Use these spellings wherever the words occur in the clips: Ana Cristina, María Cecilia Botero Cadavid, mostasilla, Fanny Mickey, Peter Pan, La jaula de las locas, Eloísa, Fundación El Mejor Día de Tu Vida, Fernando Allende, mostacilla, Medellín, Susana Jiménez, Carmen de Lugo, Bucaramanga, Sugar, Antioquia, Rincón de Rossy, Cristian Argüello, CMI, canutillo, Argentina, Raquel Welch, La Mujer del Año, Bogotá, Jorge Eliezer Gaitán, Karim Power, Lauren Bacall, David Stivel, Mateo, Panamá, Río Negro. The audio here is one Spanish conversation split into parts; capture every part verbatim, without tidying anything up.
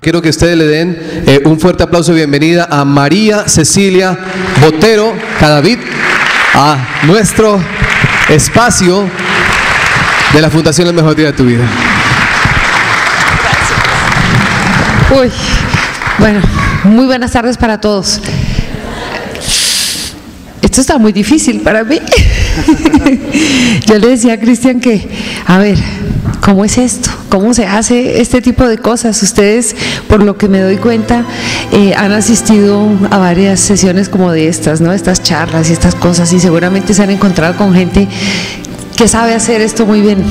Quiero que ustedes le den eh, un fuerte aplauso de bienvenida a María Cecilia Botero Cadavid, a nuestro espacio de la Fundación El Mejor Día de Tu Vida. Uy, bueno, muy buenas tardes para todos. Esto está muy difícil para mí. Yo le decía a Cristian que, a ver, ¿cómo es esto? ¿Cómo se hace este tipo de cosas? Ustedes, por lo que me doy cuenta, eh, han asistido a varias sesiones como de estas, ¿no? Estas charlas y estas cosas, y seguramente se han encontrado con gente que sabe hacer esto muy bien.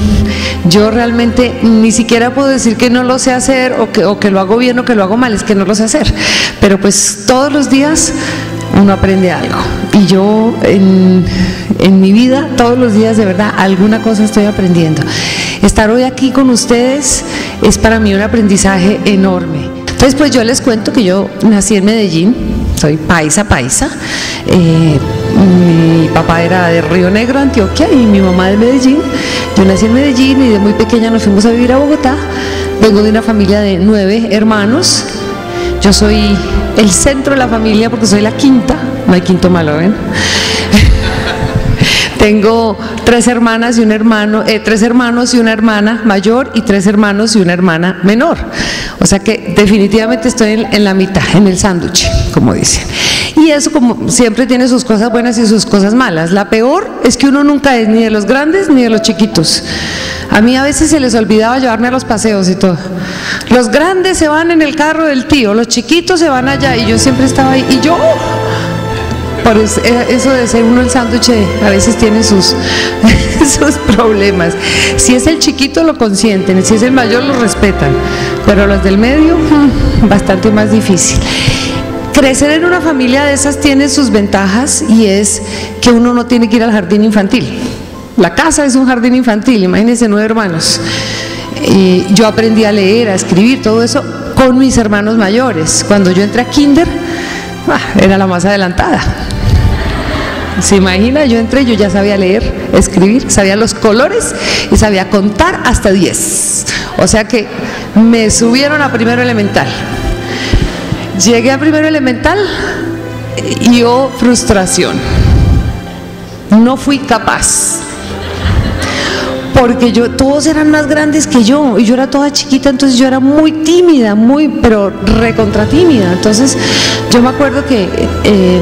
Yo realmente ni siquiera puedo decir que no lo sé hacer, o que, o que lo hago bien o que lo hago mal, es que no lo sé hacer. Pero pues todos los días uno aprende algo, y yo en, en mi vida todos los días de verdad alguna cosa estoy aprendiendo. Estar hoy aquí con ustedes es para mí un aprendizaje enorme. Entonces pues yo les cuento que yo nací en Medellín, soy paisa paisa, eh, mi papá era de Río Negro, Antioquia, y mi mamá de Medellín. Yo nací en Medellín y de muy pequeña nos fuimos a vivir a Bogotá. Vengo de una familia de nueve hermanos. Yo soy el centro de la familia porque soy la quinta, no hay quinto malo, ¿ven? Tengo tres hermanas y un hermano, eh, tres hermanos y una hermana mayor, y tres hermanos y una hermana menor. O sea que definitivamente estoy en, en la mitad, en el sándwich, como dicen. Y eso, como siempre, tiene sus cosas buenas y sus cosas malas. La peor es que uno nunca es ni de los grandes ni de los chiquitos. A mí a veces se les olvidaba llevarme a los paseos y todo. Los grandes se van en el carro del tío, los chiquitos se van allá, y yo siempre estaba ahí. Y yo... Por eso de ser uno el sándwich a veces tiene sus, sus problemas. Si es el chiquito lo consienten, si es el mayor lo respetan, pero los del medio, bastante más difícil. Crecer en una familia de esas tiene sus ventajas, y es que uno no tiene que ir al jardín infantil. La casa es un jardín infantil, imagínense, nueve hermanos. Eh, yo aprendí a leer, a escribir, todo eso con mis hermanos mayores. Cuando yo entré a kinder, bah, era la más adelantada. Se imagina, yo entré, yo ya sabía leer, escribir, sabía los colores y sabía contar hasta diez. O sea que me subieron a primero elemental. Llegué a primero elemental y oh, frustración. No fui capaz. Porque yo, todos eran más grandes que yo, y yo era toda chiquita, entonces yo era muy tímida, muy, pero recontra tímida. Entonces yo me acuerdo que eh,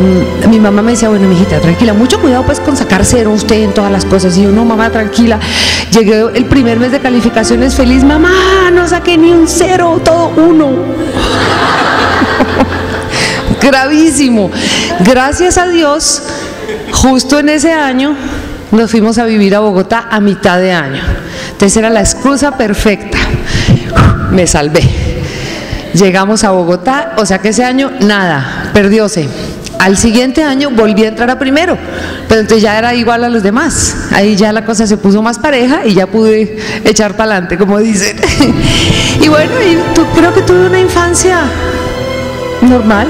mi mamá me decía, bueno, mijita, tranquila, mucho cuidado pues con sacar cero usted en todas las cosas. Y yo, no, mamá, tranquila. Llegué el primer mes de calificaciones feliz, mamá, no saqué ni un cero, todo uno. Gravísimo. Gracias a Dios, justo en ese año nos fuimos a vivir a Bogotá a mitad de año. Entonces era la excusa perfecta. Me salvé. Llegamos a Bogotá, o sea que ese año nada, perdióse. Al siguiente año volví a entrar a primero, pero entonces ya era igual a los demás. Ahí ya la cosa se puso más pareja y ya pude echar para adelante, como dicen. Y bueno, yo creo que tuve una infancia normal,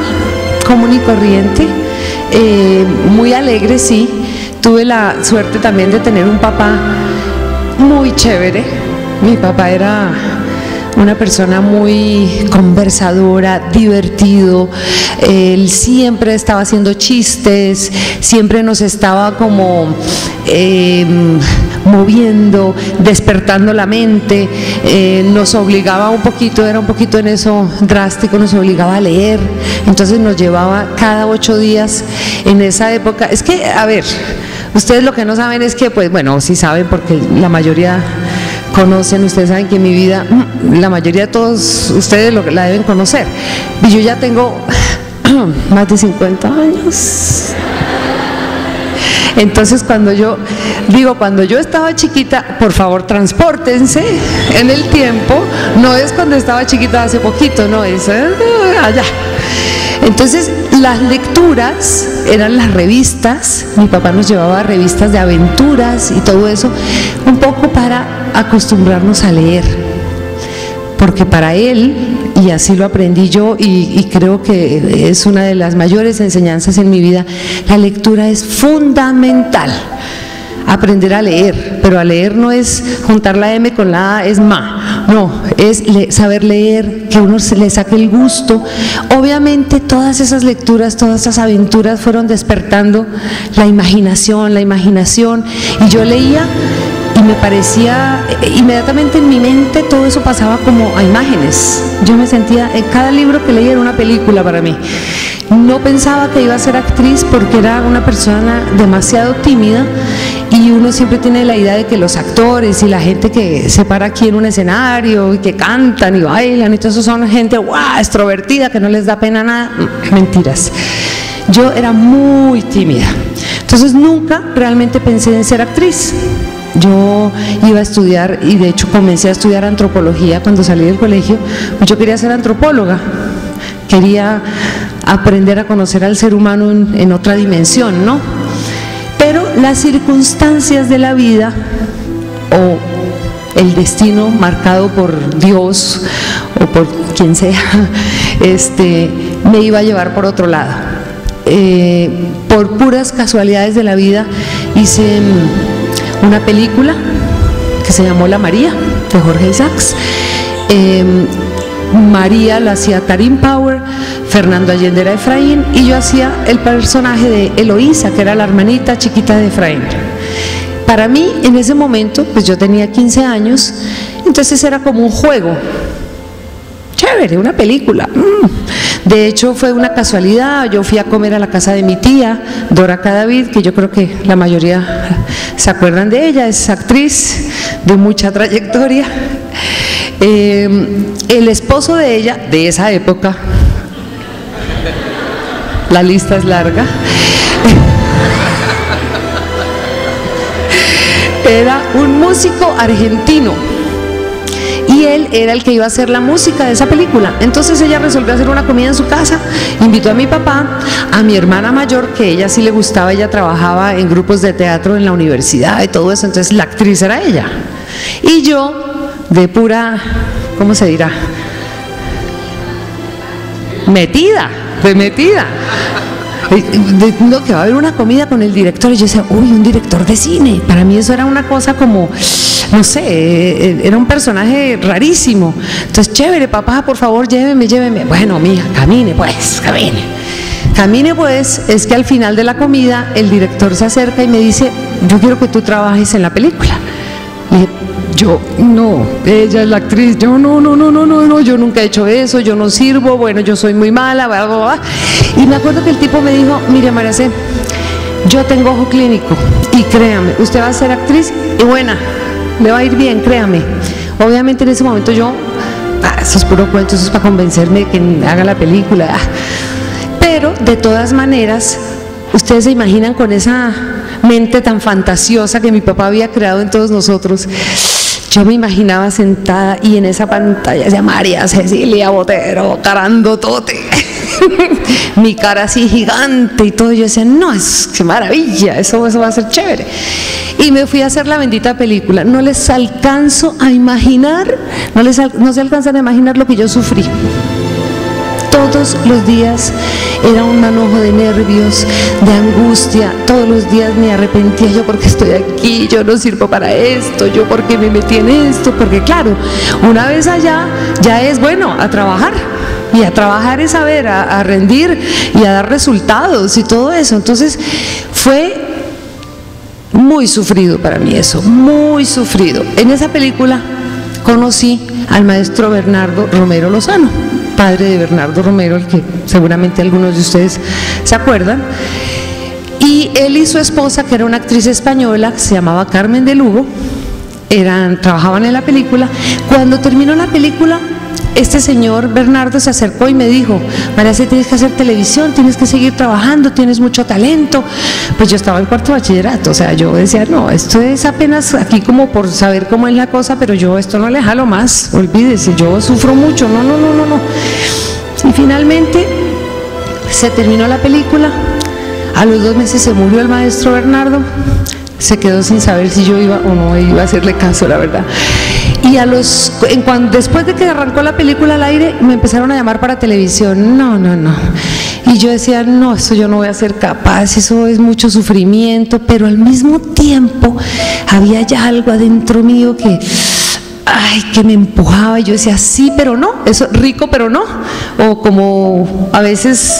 común y corriente, eh, muy alegre, sí. Tuve la suerte también de tener un papá muy chévere. Mi papá era una persona muy conversadora, divertido. Él siempre estaba haciendo chistes, siempre nos estaba como eh, moviendo, despertando la mente. Eh, nos obligaba un poquito, era un poquito en eso drástico, nos obligaba a leer. Entonces nos llevaba cada ocho días en esa época. Es que, a ver... Ustedes lo que no saben es que, pues bueno, sí saben porque la mayoría conocen, ustedes saben que mi vida, la mayoría de todos ustedes lo, la deben conocer. Y yo ya tengo más de cincuenta años. Entonces cuando yo, digo, cuando yo estaba chiquita, por favor transpórtense en el tiempo, no es cuando estaba chiquita hace poquito, no, es allá. Entonces las lecturas eran las revistas, mi papá nos llevaba revistas de aventuras y todo eso, un poco para acostumbrarnos a leer, porque para él, y así lo aprendí yo, y, y creo que es una de las mayores enseñanzas en mi vida, la lectura es fundamental, aprender a leer. pero a leer no es juntar la M con la A, es ma, no, es le, saber leer, que uno se le saque el gusto. Obviamente todas esas lecturas, todas esas aventuras fueron despertando la imaginación, la imaginación, y yo leía y me parecía, inmediatamente en mi mente todo eso pasaba como a imágenes. Yo me sentía, en cada libro que leía era una película para mí. No pensaba que iba a ser actriz porque era una persona demasiado tímida, y uno siempre tiene la idea de que los actores y la gente que se para aquí en un escenario y que cantan y bailan y todo eso son gente ¡guau!, extrovertida, que no les da pena nada. Mentiras. Yo era muy tímida, entonces nunca realmente pensé en ser actriz. Yo iba a estudiar, y de hecho comencé a estudiar antropología cuando salí del colegio. Yo quería ser antropóloga, quería aprender a conocer al ser humano en, en otra dimensión, ¿no? Pero las circunstancias de la vida, o el destino marcado por Dios o por quien sea, este, me iba a llevar por otro lado. Eh, por puras casualidades de la vida hice una película que se llamó La María, de Jorge Isaacs. Eh, María la hacía Karim Power, Fernando Allende era Efraín, y yo hacía el personaje de Eloísa, que era la hermanita chiquita de Efraín. Para mí, en ese momento, pues yo tenía quince años, entonces era como un juego. Chévere, una película. Mm. De hecho, fue una casualidad. Yo fui a comer a la casa de mi tía, Dora Cadavid, que yo creo que la mayoría se acuerdan de ella, es actriz de mucha trayectoria. Eh, el esposo de ella, de esa época, la lista es larga, era un músico argentino, y él era el que iba a hacer la música de esa película. Entonces ella resolvió hacer una comida en su casa, invitó a mi papá, a mi hermana mayor, que ella sí le gustaba, ella trabajaba en grupos de teatro en la universidad y todo eso, entonces la actriz era ella, y yo, de pura, ¿cómo se dirá? Metida, de metida. No, que va a haber una comida con el director, y yo decía, uy, un director de cine. Para mí eso era una cosa como, no sé, era un personaje rarísimo. Entonces, chévere, papá, por favor, lléveme, lléveme. Bueno, mija, camine pues, camine. Camine pues, es que al final de la comida el director se acerca y me dice, yo quiero que tú trabajes en la película. Le dije, yo no, ella es la actriz, yo no, no, no, no, no, no, yo nunca he hecho eso, yo no sirvo, bueno, yo soy muy mala, bla, bla, bla. Y me acuerdo que el tipo me dijo, mire, María C, yo tengo ojo clínico, y créame, usted va a ser actriz y buena, le va a ir bien, créame. Obviamente en ese momento yo, ah, eso es puro cuento, eso es para convencerme de que haga la película, ah. Pero de todas maneras, ustedes se imaginan con esa mente tan fantasiosa que mi papá había creado en todos nosotros. Yo me imaginaba sentada y en esa pantalla decía María Cecilia Botero, carandotote, mi cara así gigante y todo. Yo decía, no, es, qué maravilla, eso, eso va a ser chévere. Y me fui a hacer la bendita película. No les alcanzo a imaginar, no, les, no se alcanzan a imaginar lo que yo sufrí. Todos los días era un manojo de nervios, de angustia. Todos los días me arrepentía, yo porque estoy aquí, yo no sirvo para esto, yo porque me metí en esto, porque claro, una vez allá ya es bueno a trabajar, y a trabajar es saber, a, a rendir y a dar resultados y todo eso. Entonces fue muy sufrido para mí eso, muy sufrido. En esa película conocí al maestro Bernardo Romero Lozano, padre de Bernardo Romero, el que seguramente algunos de ustedes se acuerdan, y él y su esposa, que era una actriz española, que se llamaba Carmen de Lugo, eran, trabajaban en la película. Cuando terminó la película, este señor Bernardo se acercó y me dijo, María C, tienes que hacer televisión, tienes que seguir trabajando, tienes mucho talento. Pues yo estaba en cuarto bachillerato, o sea, yo decía, no, esto es apenas aquí como por saber cómo es la cosa, pero yo esto no le jalo más, olvídese, yo sufro mucho, no, no, no, no, no. Y finalmente se terminó la película, a los dos meses se murió el maestro Bernardo, se quedó sin saber si yo iba o no iba a hacerle caso, la verdad. Y a los, en cuando, después de que arrancó la película al aire, me empezaron a llamar para televisión. No, no, no. Y yo decía, no, eso yo no voy a ser capaz, eso es mucho sufrimiento. Pero al mismo tiempo había ya algo adentro mío que, ay, que me empujaba. Y yo decía, sí, pero no, eso rico, pero no. O como a veces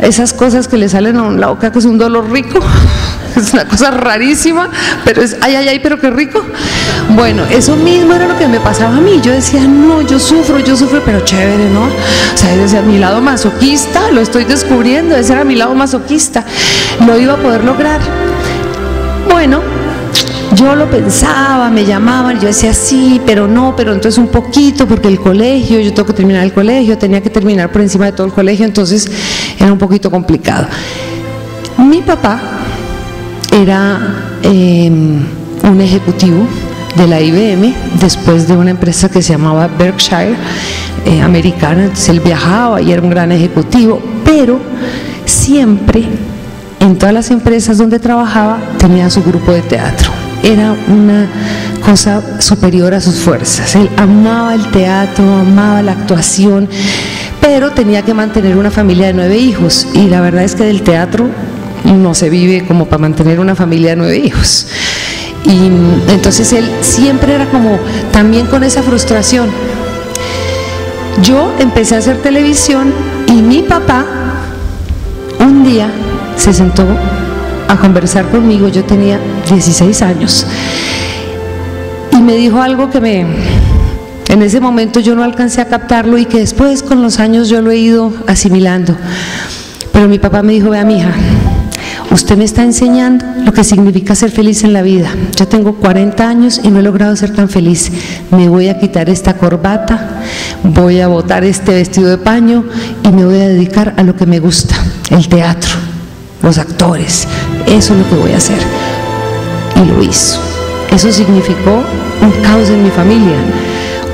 esas cosas que le salen a la boca, que es un dolor rico. Es una cosa rarísima, pero es ay, ay, ay, pero qué rico. Bueno, eso mismo era lo que me pasaba a mí. Yo decía, no, yo sufro, yo sufro, pero chévere, ¿no? O sea, decía, mi lado masoquista, lo estoy descubriendo, ese era mi lado masoquista. Lo iba a poder lograr. Bueno, yo lo pensaba, me llamaban, yo decía sí, pero no, pero entonces un poquito, porque el colegio, yo tengo que terminar el colegio, tenía que terminar por encima de todo el colegio, entonces era un poquito complicado. Mi papá era eh, un ejecutivo de la I B M, después de una empresa que se llamaba Berkshire, eh, americana, entonces él viajaba y era un gran ejecutivo, pero siempre, en todas las empresas donde trabajaba, tenía su grupo de teatro. Era una cosa superior a sus fuerzas. Él amaba el teatro, amaba la actuación, pero tenía que mantener una familia de nueve hijos, y la verdad es que del teatro no se vive como para mantener una familia de nueve hijos. Y entonces él siempre era como también con esa frustración. Yo empecé a hacer televisión y mi papá un día se sentó a conversar conmigo, yo tenía dieciséis años, y me dijo algo que me, en ese momento yo no alcancé a captarlo y que después con los años yo lo he ido asimilando. Pero mi papá me dijo, vea, mija, usted me está enseñando lo que significa ser feliz en la vida. Yo tengo cuarenta años y no he logrado ser tan feliz. Me voy a quitar esta corbata, voy a botar este vestido de paño y me voy a dedicar a lo que me gusta, el teatro, los actores. Eso es lo que voy a hacer. Y lo hizo. Eso significó un caos en mi familia.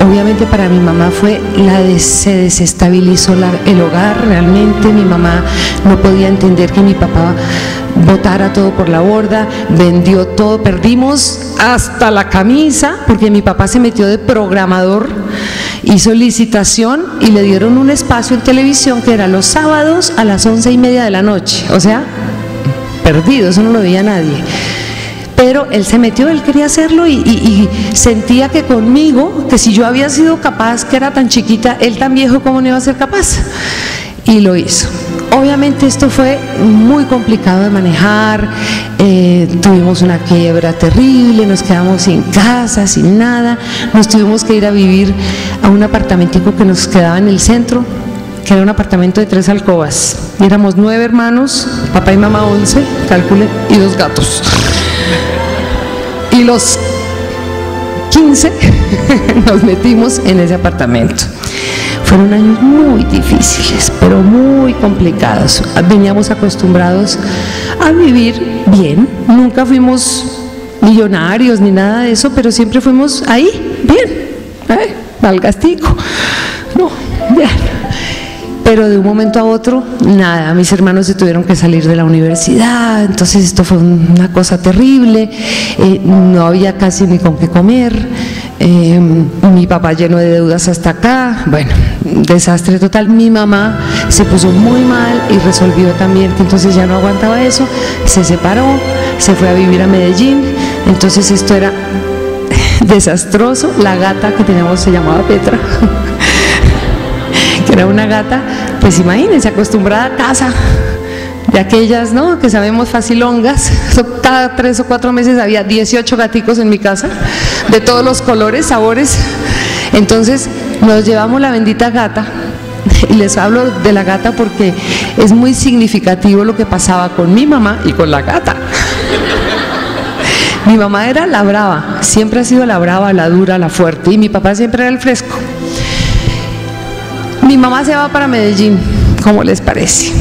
Obviamente para mi mamá fue la de, se desestabilizó la, el hogar realmente. Mi mamá no podía entender que mi papá botara todo por la borda, vendió todo, perdimos hasta la camisa, porque mi papá se metió de programador, hizo licitación y le dieron un espacio en televisión que era los sábados a las once y media de la noche. O sea, perdido, eso no lo veía nadie. Pero él se metió, él quería hacerlo y, y, y sentía que conmigo, que si yo había sido capaz, que era tan chiquita, él tan viejo, ¿cómo no iba a ser capaz? Y lo hizo. Obviamente esto fue muy complicado de manejar, eh, tuvimos una quiebra terrible, nos quedamos sin casa, sin nada, nos tuvimos que ir a vivir a un apartamentico que nos quedaba en el centro, que era un apartamento de tres alcobas. Éramos nueve hermanos, papá y mamá once, calcule, y dos gatos. Y los quince nos metimos en ese apartamento. Fueron años muy difíciles, pero muy complicados. Veníamos acostumbrados a vivir bien. Nunca fuimos millonarios ni nada de eso, pero siempre fuimos ahí, bien, ¿eh? Al gastico. No, bien. Pero de un momento a otro, nada, mis hermanos se tuvieron que salir de la universidad, entonces esto fue una cosa terrible, eh, no había casi ni con qué comer, eh, mi papá lleno de deudas hasta acá, bueno, desastre total. Mi mamá se puso muy mal y resolvió también que entonces ya no aguantaba eso, se separó, se fue a vivir a Medellín, entonces esto era desastroso. La gata que teníamos se llamaba Petra, que era una gata, pues imagínense, acostumbrada a casa, de aquellas, ¿no?, que sabemos, facilongas. Cada tres o cuatro meses había dieciocho gaticos en mi casa, de todos los colores, sabores. Entonces nos llevamos la bendita gata, y les hablo de la gata porque es muy significativo lo que pasaba con mi mamá y con la gata. Mi mamá era la brava, siempre ha sido la brava, la dura, la fuerte, y mi papá siempre era el fresco. Mi mamá se va para Medellín, ¿cómo les parece?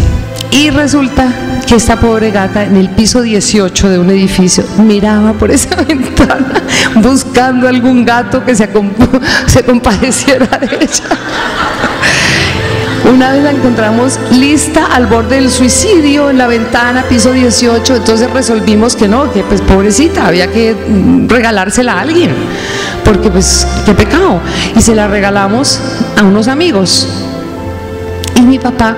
Y resulta que esta pobre gata en el piso dieciocho de un edificio miraba por esa ventana buscando algún gato que se, comp se compadeciera de ella. Una vez la encontramos lista al borde del suicidio, en la ventana, piso dieciocho, entonces resolvimos que no, que pues pobrecita, había que regalársela a alguien, porque pues qué pecado. Y se la regalamos a unos amigos. Y mi papá,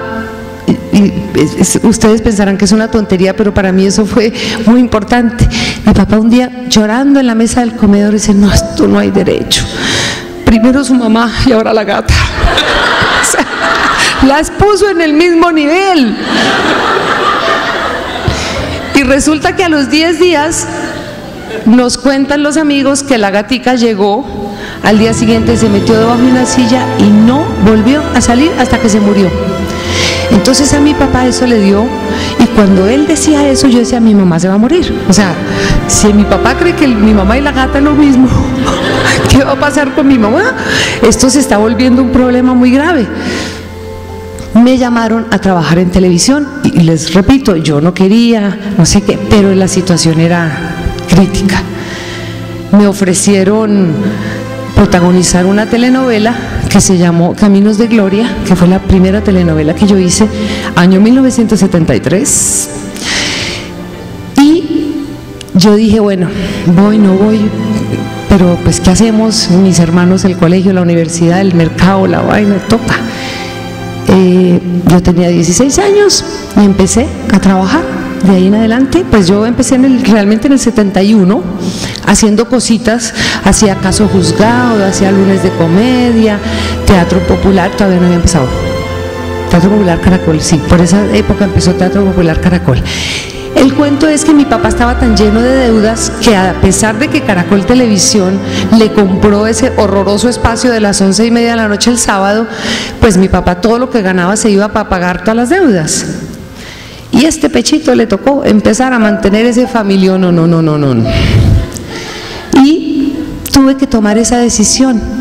y, y, es, ustedes pensarán que es una tontería, pero para mí eso fue muy importante. Mi papá un día llorando en la mesa del comedor dice, no, esto no hay derecho. Primero su mamá y ahora la gata. Las puso en el mismo nivel. Y resulta que a los diez días nos cuentan los amigos que la gatica llegó, al día siguiente se metió debajo de una silla y no volvió a salir hasta que se murió. Entonces a mi papá eso le dio, y cuando él decía eso yo decía, mi mamá se va a morir. O sea, si mi papá cree que mi mamá y la gata es lo mismo, ¿qué va a pasar con mi mamá? Esto se está volviendo un problema muy grave. Me llamaron a trabajar en televisión y les repito, yo no quería, no sé qué, pero la situación era crítica. Me ofrecieron protagonizar una telenovela que se llamó Caminos de Gloria, que fue la primera telenovela que yo hice, año mil novecientos setenta y tres. Y yo dije, bueno, voy, no voy, pero pues ¿qué hacemos? Mis hermanos, el colegio, la universidad, el mercado, la vaina, toca. Eh, yo tenía dieciséis años y empecé a trabajar de ahí en adelante. Pues yo empecé en el, realmente en el setenta y uno haciendo cositas, hacía Caso Juzgado, hacía Lunes de Comedia, Teatro Popular, todavía no había empezado, Teatro Popular Caracol, sí, por esa época empezó Teatro Popular Caracol. El cuento es que mi papá estaba tan lleno de deudas que a pesar de que Caracol Televisión le compró ese horroroso espacio de las once y media de la noche el sábado, pues mi papá todo lo que ganaba se iba para pagar todas las deudas. Y este pechito le tocó empezar a mantener ese familión, no, no, no, no, no. Y tuve que tomar esa decisión.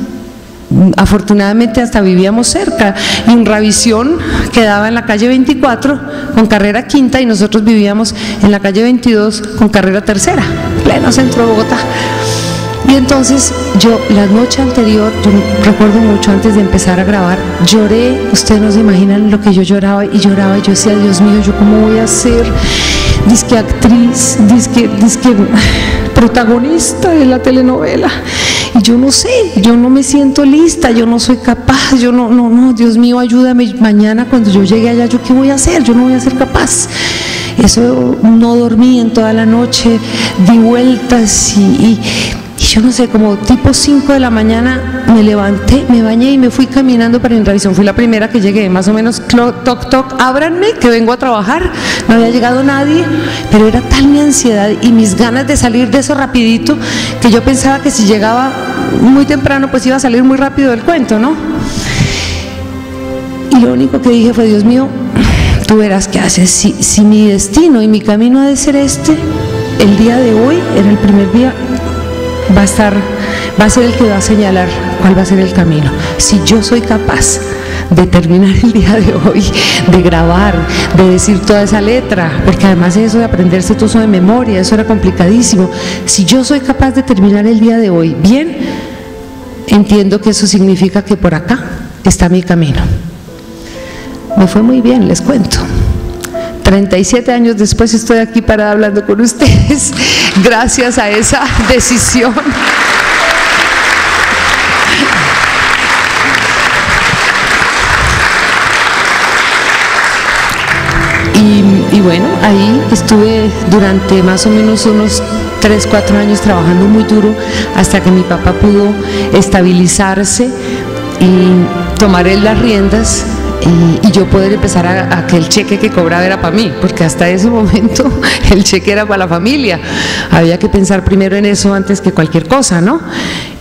Afortunadamente hasta vivíamos cerca, y Unravisión quedaba en la calle veinticuatro con carrera quinta y nosotros vivíamos en la calle veintidós con carrera tercera, pleno centro de Bogotá. Y entonces yo la noche anterior, yo recuerdo mucho, antes de empezar a grabar lloré, ustedes no se imaginan lo que yo lloraba y lloraba, y yo decía, Dios mío, ¿yo cómo voy a ser? Disque actriz, disque, disque protagonista de la telenovela. Y yo no sé, yo no me siento lista, yo no soy capaz, yo no, no, no, Dios mío, ayúdame, mañana cuando yo llegue allá, ¿yo qué voy a hacer? Yo no voy a ser capaz. Eso, no dormí en toda la noche, di vueltas y, y, y yo no sé, como tipo cinco de la mañana me levanté, me bañé y me fui caminando para Unravisión. Fui la primera que llegué, más o menos, toc, toc, ábranme, que vengo a trabajar. No había llegado nadie, pero era tal mi ansiedad y mis ganas de salir de eso rapidito, que yo pensaba que si llegaba muy temprano pues iba a salir muy rápido del cuento, ¿no? Y lo único que dije fue, Dios mío, tú verás qué haces. Si, si mi destino y mi camino ha de ser este, el día de hoy, en el primer día, va a estar, va a ser el que va a señalar cuál va a ser el camino. Si yo soy capaz de terminar el día de hoy, de grabar, de decir toda esa letra, porque además eso de aprenderse todo eso de memoria, eso era complicadísimo. Si yo soy capaz de terminar el día de hoy bien, entiendo que eso significa que por acá está mi camino. Me fue muy bien, les cuento. treinta y siete años después estoy aquí parada hablando con ustedes, gracias a esa decisión. Y, y bueno, ahí estuve durante más o menos unos tres, cuatro años trabajando muy duro, hasta que mi papá pudo estabilizarse y tomar él las riendas. Y, y yo poder empezar a, a que el cheque que cobraba era para mí, porque hasta ese momento el cheque era para la familia. Había que pensar primero en eso antes que cualquier cosa, ¿no?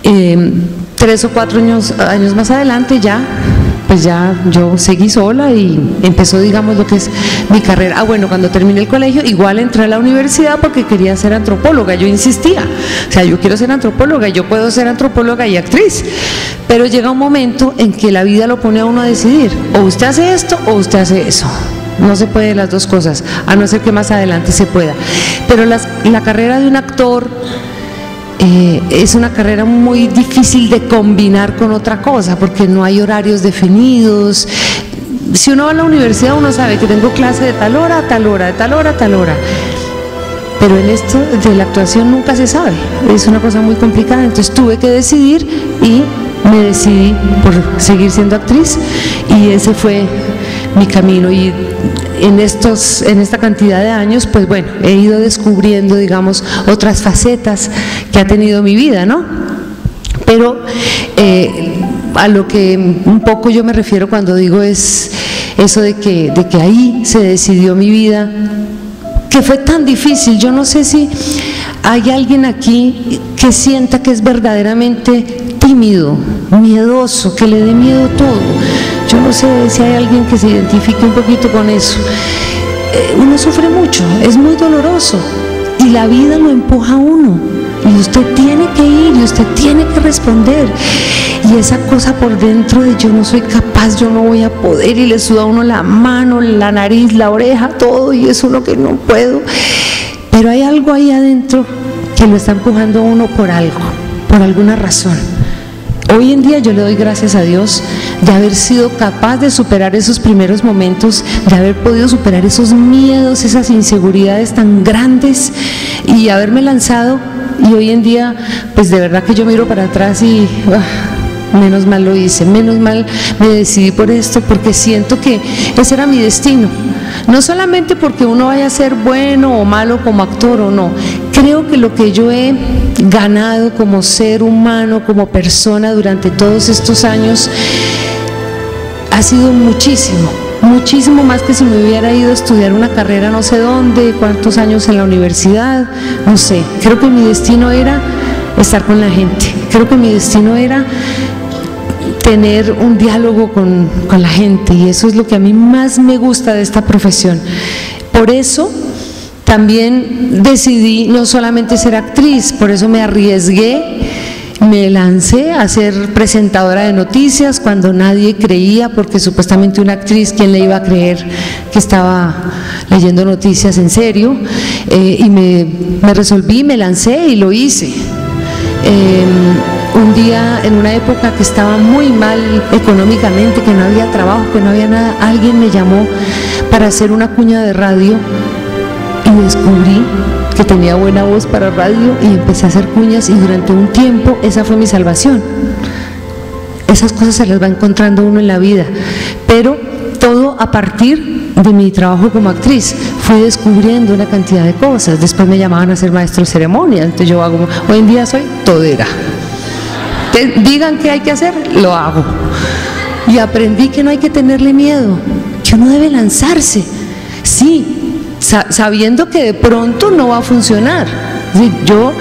Eh, tres o cuatro años, años más adelante ya, pues ya yo seguí sola y empezó, digamos, lo que es mi carrera. Ah, bueno, cuando terminé el colegio, igual entré a la universidad porque quería ser antropóloga, yo insistía. O sea, yo quiero ser antropóloga, yo puedo ser antropóloga y actriz. Pero llega un momento en que la vida lo pone a uno a decidir, o usted hace esto o usted hace eso. No se puede las dos cosas, a no ser que más adelante se pueda. Pero las, la carrera de un actor Eh, es una carrera muy difícil de combinar con otra cosa, porque no hay horarios definidos, Si uno va a la universidad, uno sabe que tengo clase de tal hora, a tal hora, de tal hora, a tal hora. Pero en esto de la actuación nunca se sabe, es una cosa muy complicada, entonces tuve que decidir y me decidí por seguir siendo actriz y ese fue mi camino. Y en, estos, en esta cantidad de años, pues bueno, he ido descubriendo, digamos, otras facetas que ha tenido mi vida, ¿no? Pero eh, a lo que un poco yo me refiero cuando digo es eso de que, de que ahí se decidió mi vida, que fue tan difícil. Yo no sé si hay alguien aquí que sienta que es verdaderamente tímido, miedoso, que le dé miedo todo. Yo no sé si hay alguien que se identifique un poquito con eso. Eh, uno sufre mucho, es muy doloroso y la vida lo empuja a uno y usted tiene que ir y usted tiene que responder. Y esa cosa por dentro de yo no soy capaz, yo no voy a poder, y le suda a uno la mano, la nariz, la oreja, todo, y es uno que no puedo. Pero hay algo ahí adentro que lo está empujando a uno por algo, por alguna razón. Hoy en día yo le doy gracias a Dios de haber sido capaz de superar esos primeros momentos, de haber podido superar esos miedos, esas inseguridades tan grandes y haberme lanzado. Y hoy en día, pues de verdad que yo miro para atrás y... Uh, menos mal lo hice, menos mal me decidí por esto, porque siento que ese era mi destino. No solamente porque uno vaya a ser bueno o malo como actor o no, creo que lo que yo he ganado como ser humano, como persona durante todos estos años ha sido muchísimo, muchísimo más que si me hubiera ido a estudiar una carrera no sé dónde, cuántos años en la universidad, no sé. Creo que mi destino era estar con la gente, creo que mi destino era tener un diálogo con, con la gente, y eso es lo que a mí más me gusta de esta profesión. Por eso también decidí no solamente ser actriz, por eso me arriesgué, me lancé a ser presentadora de noticias cuando nadie creía, porque supuestamente una actriz, ¿quién le iba a creer que estaba leyendo noticias en serio? Eh, y me, me resolví, me lancé y lo hice. Eh, un día, en una época que estaba muy mal económicamente, que no había trabajo, que no había nada, alguien me llamó para hacer una cuña de radio y descubrí que tenía buena voz para radio y empecé a hacer cuñas, y durante un tiempo esa fue mi salvación. Esas cosas se las va encontrando uno en la vida, pero todo a partir de mi trabajo como actriz. Fui descubriendo una cantidad de cosas, después me llamaban a ser maestro de ceremonia, entonces yo hago, hoy en día soy todera. Te digan qué hay que hacer, lo hago. Y aprendí que no hay que tenerle miedo, que uno debe lanzarse, sí, sabiendo que de pronto no va a funcionar. Yo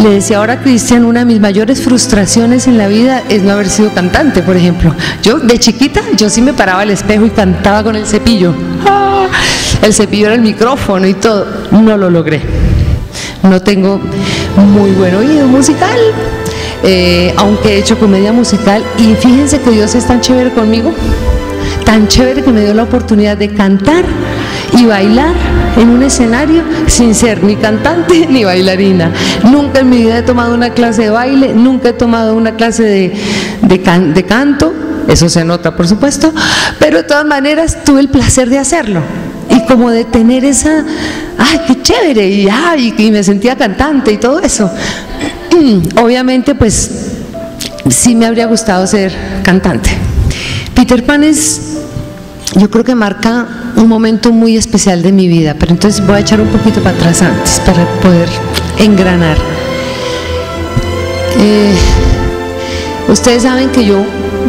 le decía ahora a Cristian, una de mis mayores frustraciones en la vida es no haber sido cantante, por ejemplo. Yo de chiquita, yo sí me paraba al espejo y cantaba con el cepillo. ¡Ah! El cepillo era el micrófono y todo. No lo logré. No tengo muy buen oído musical, eh, aunque he hecho comedia musical. Y fíjense que Dios es tan chévere conmigo, tan chévere, que me dio la oportunidad de cantar y bailar en un escenario sin ser ni cantante ni bailarina. Nunca en mi vida he tomado una clase de baile, nunca he tomado una clase de, de, can, de canto, eso se nota por supuesto, pero de todas maneras tuve el placer de hacerlo y como de tener esa, ¡ay, qué chévere! Y, ay, y me sentía cantante y todo eso. Obviamente pues sí me habría gustado ser cantante. Peter Pan es... yo creo que marca un momento muy especial de mi vida, pero entonces voy a echar un poquito para atrás antes para poder engranar. Eh, ustedes saben que yo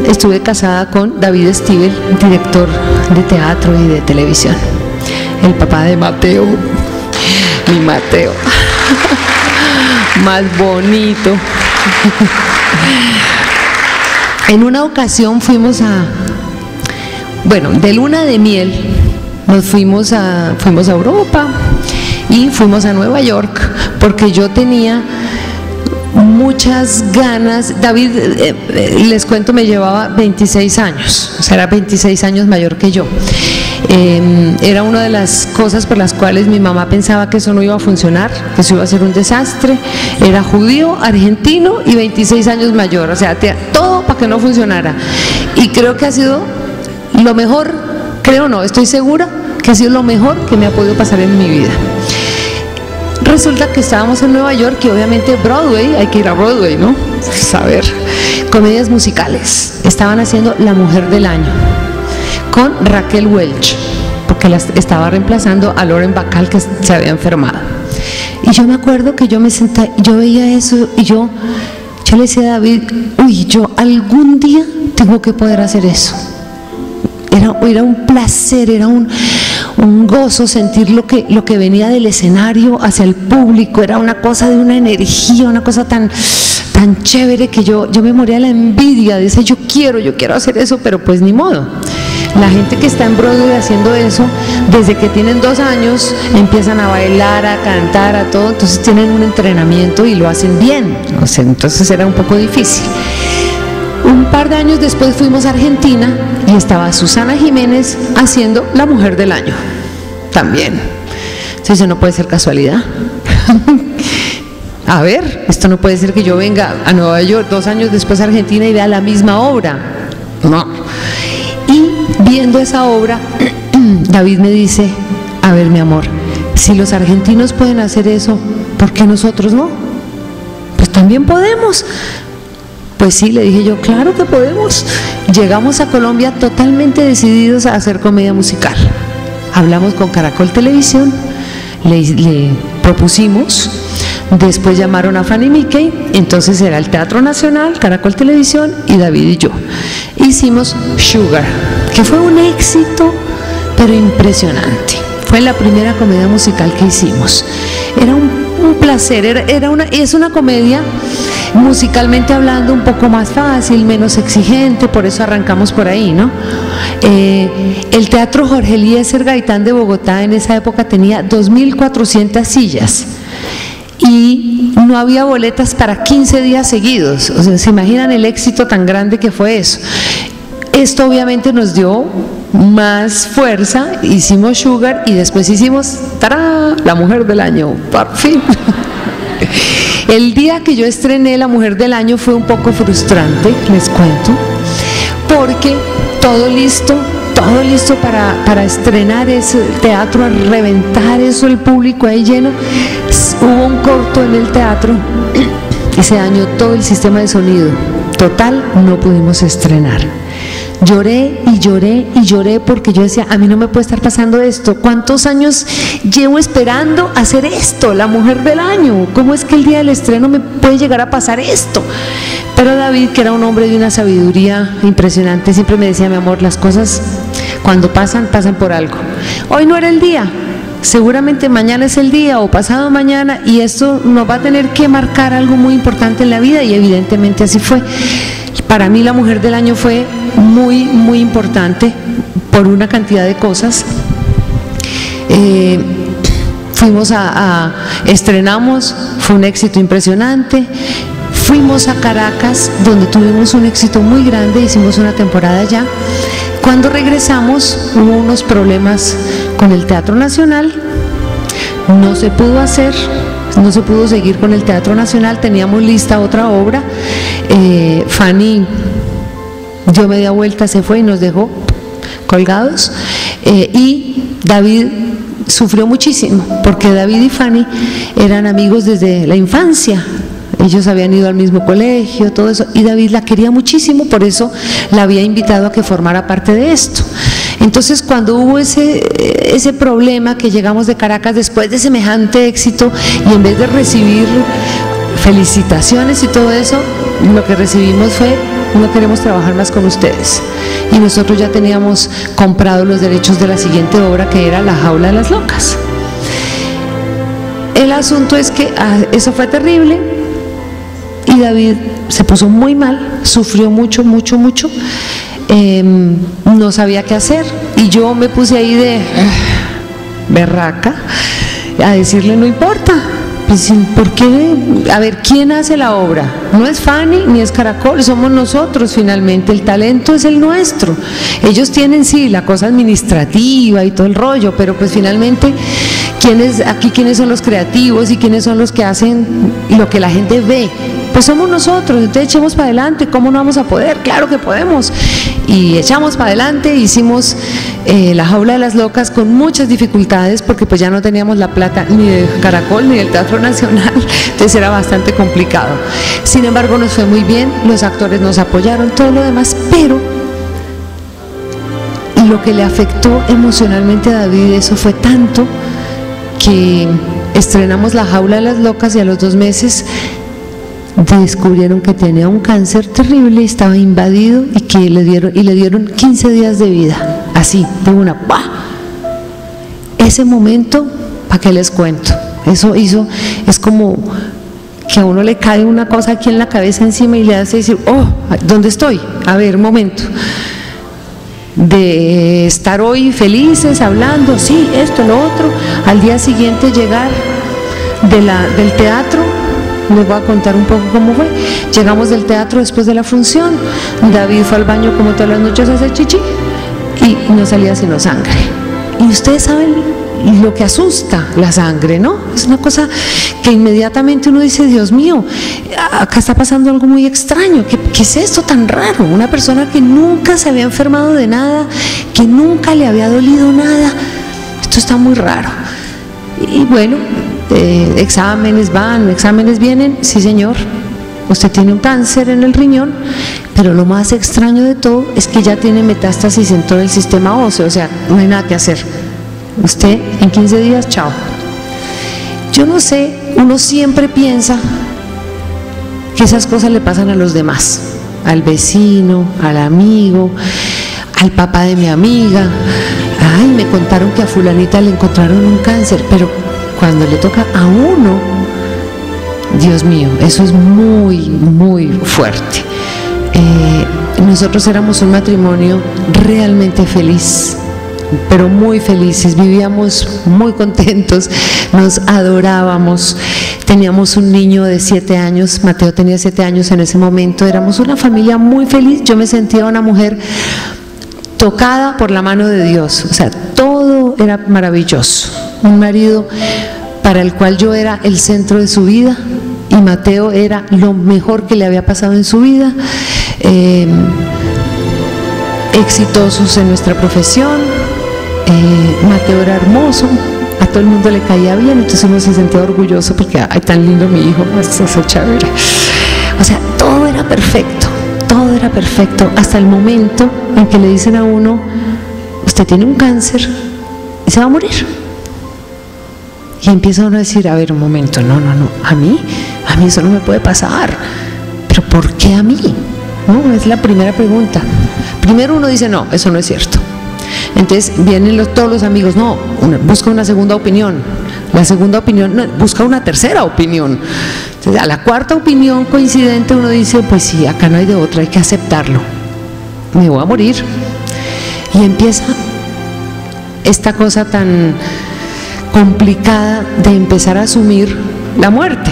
estuve casada con David Stivel, director de teatro y de televisión, el papá de Mateo, mi Mateo, más bonito. En una ocasión fuimos a... bueno, de luna de miel nos fuimos a, fuimos a Europa y fuimos a Nueva York porque yo tenía muchas ganas. David, eh, eh, les cuento, me llevaba veintiséis años, o sea, era veintiséis años mayor que yo. Eh, era una de las cosas por las cuales mi mamá pensaba que eso no iba a funcionar, que eso iba a ser un desastre. Era judío, argentino y veintiséis años mayor, o sea, te, todo para que no funcionara. Y creo que ha sido... lo mejor creo no, estoy segura que ha sido lo mejor que me ha podido pasar en mi vida. Resulta que estábamos en Nueva York y obviamente Broadway, hay que ir a Broadway, ¿no? Saber, comedias musicales. Estaban haciendo La Mujer del Año con Raquel Welch, porque las estaba reemplazando a Lauren Bacall, que se había enfermado. Y yo me acuerdo que yo me senté, yo veía eso y yo, yo le decía a David, uy, yo algún día tengo que poder hacer eso. Era, era un placer, era un, un gozo sentir lo que, lo que venía del escenario hacia el público, era una cosa de una energía, una cosa tan, tan chévere que yo, yo me moría de la envidia, de decir, yo quiero, yo quiero hacer eso, pero pues ni modo. La gente que está en Broadway haciendo eso, desde que tienen dos años, empiezan a bailar, a cantar, a todo, entonces tienen un entrenamiento y lo hacen bien, o sea, entonces era un poco difícil. Un par de años después fuimos a Argentina y estaba Susana Jiménez haciendo La Mujer del Año, también. Entonces eso no puede ser casualidad. A ver, esto no puede ser que yo venga a Nueva York dos años después a Argentina y vea la misma obra. No. Y viendo esa obra, David me dice, a ver mi amor, si los argentinos pueden hacer eso, ¿por qué nosotros no? Pues también podemos. Pues sí, le dije yo, claro que podemos. Llegamos a Colombia totalmente decididos a hacer comedia musical. Hablamos con Caracol Televisión, le, le propusimos, después llamaron a Fanny Mickey, entonces era el Teatro Nacional, Caracol Televisión y David y yo. Hicimos Sugar, que fue un éxito, pero impresionante. Fue la primera comedia musical que hicimos. Era un un placer, era, era una, es una comedia musicalmente hablando un poco más fácil, menos exigente, por eso arrancamos por ahí, ¿no? Eh, el Teatro Jorge Eliezer Gaitán de Bogotá en esa época tenía dos mil cuatrocientas sillas y no había boletas para quince días seguidos, o sea, se imaginan el éxito tan grande que fue eso. Esto obviamente nos dio más fuerza, hicimos Sugar y después hicimos ¡tará! La Mujer del Año, por fin. El día que yo estrené La Mujer del Año fue un poco frustrante, les cuento, porque todo listo, todo listo para, para estrenar ese teatro, a reventar eso, el público ahí lleno. Hubo un corto en el teatro y se dañó todo el sistema de sonido. Total, no pudimos estrenar. Lloré y lloré y lloré porque yo decía, a mí no me puede estar pasando esto. ¿Cuántos años llevo esperando hacer esto? La Mujer del Año. ¿Cómo es que el día del estreno me puede llegar a pasar esto? Pero David, que era un hombre de una sabiduría impresionante, siempre me decía, mi amor, las cosas cuando pasan, pasan por algo. Hoy no era el día. Seguramente mañana es el día o pasado mañana y esto nos va a tener que marcar algo muy importante en la vida y evidentemente así fue. Para mí La Mujer del Año fue muy, muy importante por una cantidad de cosas. Eh, fuimos a, a, estrenamos, fue un éxito impresionante. Fuimos a Caracas, donde tuvimos un éxito muy grande, hicimos una temporada allá. Cuando regresamos hubo unos problemas con el Teatro Nacional, no se pudo hacer, no se pudo seguir con el Teatro Nacional, teníamos lista otra obra. Eh, Fanny dio media vuelta, se fue y nos dejó colgados. Eh, y David sufrió muchísimo, porque David y Fanny eran amigos desde la infancia. Ellos habían ido al mismo colegio, todo eso, y David la quería muchísimo, por eso la había invitado a que formara parte de esto. Entonces, cuando hubo ese, ese problema que llegamos de Caracas después de semejante éxito, y en vez de recibir felicitaciones y todo eso, lo que recibimos fue, no queremos trabajar más con ustedes. Y nosotros ya teníamos comprado los derechos de la siguiente obra, que era La Jaula de las Locas. El asunto es que ah, eso fue terrible, y David se puso muy mal, sufrió mucho, mucho, mucho, eh, no sabía qué hacer, y yo me puse ahí de uh, berraca a decirle, no importa, pues, ¿por qué? A ver, ¿quién hace la obra? No es Fanny ni es Caracol, somos nosotros finalmente, el talento es el nuestro. Ellos tienen sí la cosa administrativa y todo el rollo, pero pues finalmente ¿quiénes, aquí quiénes son los creativos y quiénes son los que hacen lo que la gente ve? pues somos nosotros, entonces echemos para adelante, ¿cómo no vamos a poder? Claro que podemos. Y echamos para adelante, hicimos eh, La Jaula de las Locas con muchas dificultades, porque pues ya no teníamos la plata ni de Caracol ni del Teatro Nacional, entonces era bastante complicado. Sin embargo, nos fue muy bien, los actores nos apoyaron, todo lo demás, pero lo que le afectó emocionalmente a David, eso fue tanto que estrenamos La Jaula de las Locas y a los dos meses descubrieron que tenía un cáncer terrible y estaba invadido, y que le dieron, y le dieron quince días de vida, así, de una, ¡buah! Ese momento, ¿para qué les cuento? Eso hizo, es como que a uno le cae una cosa aquí en la cabeza encima y le hace decir, oh, ¿dónde estoy? A ver, un momento. De estar hoy felices, hablando, sí, esto, lo otro, al día siguiente llegar de la, del teatro, les voy a contar un poco cómo fue. Llegamos del teatro después de la función, David fue al baño como todas las noches a hacer chichi y no salía sino sangre. Y ustedes saben lo que asusta la sangre, ¿no? Es una cosa que inmediatamente uno dice, Dios mío, acá está pasando algo muy extraño, ¿qué, qué es esto tan raro? Una persona que nunca se había enfermado de nada, que nunca le había dolido nada, esto está muy raro. Y bueno, eh, exámenes van, exámenes vienen, sí señor, usted tiene un cáncer en el riñón, pero lo más extraño de todo es que ya tiene metástasis en todo el sistema óseo, o sea, no hay nada que hacer. Usted en quince días, chao. Yo no sé, uno siempre piensa que esas cosas le pasan a los demás, al vecino, al amigo, al papá de mi amiga. Ay, me contaron que a fulanita le encontraron un cáncer, pero cuando le toca a uno, Dios mío, eso es muy, muy fuerte. Eh, nosotros éramos un matrimonio realmente feliz, pero muy felices, vivíamos muy contentos, nos adorábamos, teníamos un niño de siete años, Mateo tenía siete años en ese momento, éramos una familia muy feliz, yo me sentía una mujer tocada por la mano de Dios, o sea, todo era maravilloso, un marido para el cual yo era el centro de su vida y Mateo era lo mejor que le había pasado en su vida, eh, exitosos en nuestra profesión. Eh, Mateo era hermoso, a todo el mundo le caía bien, entonces uno se sentía orgulloso porque, ay, tan lindo mi hijo, eso es chévere. O sea, todo era perfecto, todo era perfecto, hasta el momento en que le dicen a uno, usted tiene un cáncer y se va a morir. Y empieza uno a decir, a ver, un momento, no, no, no, a mí, a mí eso no me puede pasar, pero ¿por qué a mí? No, es la primera pregunta. Primero uno dice, no, eso no es cierto. Entonces vienen los, todos los amigos, no, una, busca una segunda opinión, la segunda opinión, no, busca una tercera opinión. Entonces, a la cuarta opinión coincidente uno dice, pues sí, acá no hay de otra, hay que aceptarlo, me voy a morir. Y empieza esta cosa tan complicada de empezar a asumir la muerte,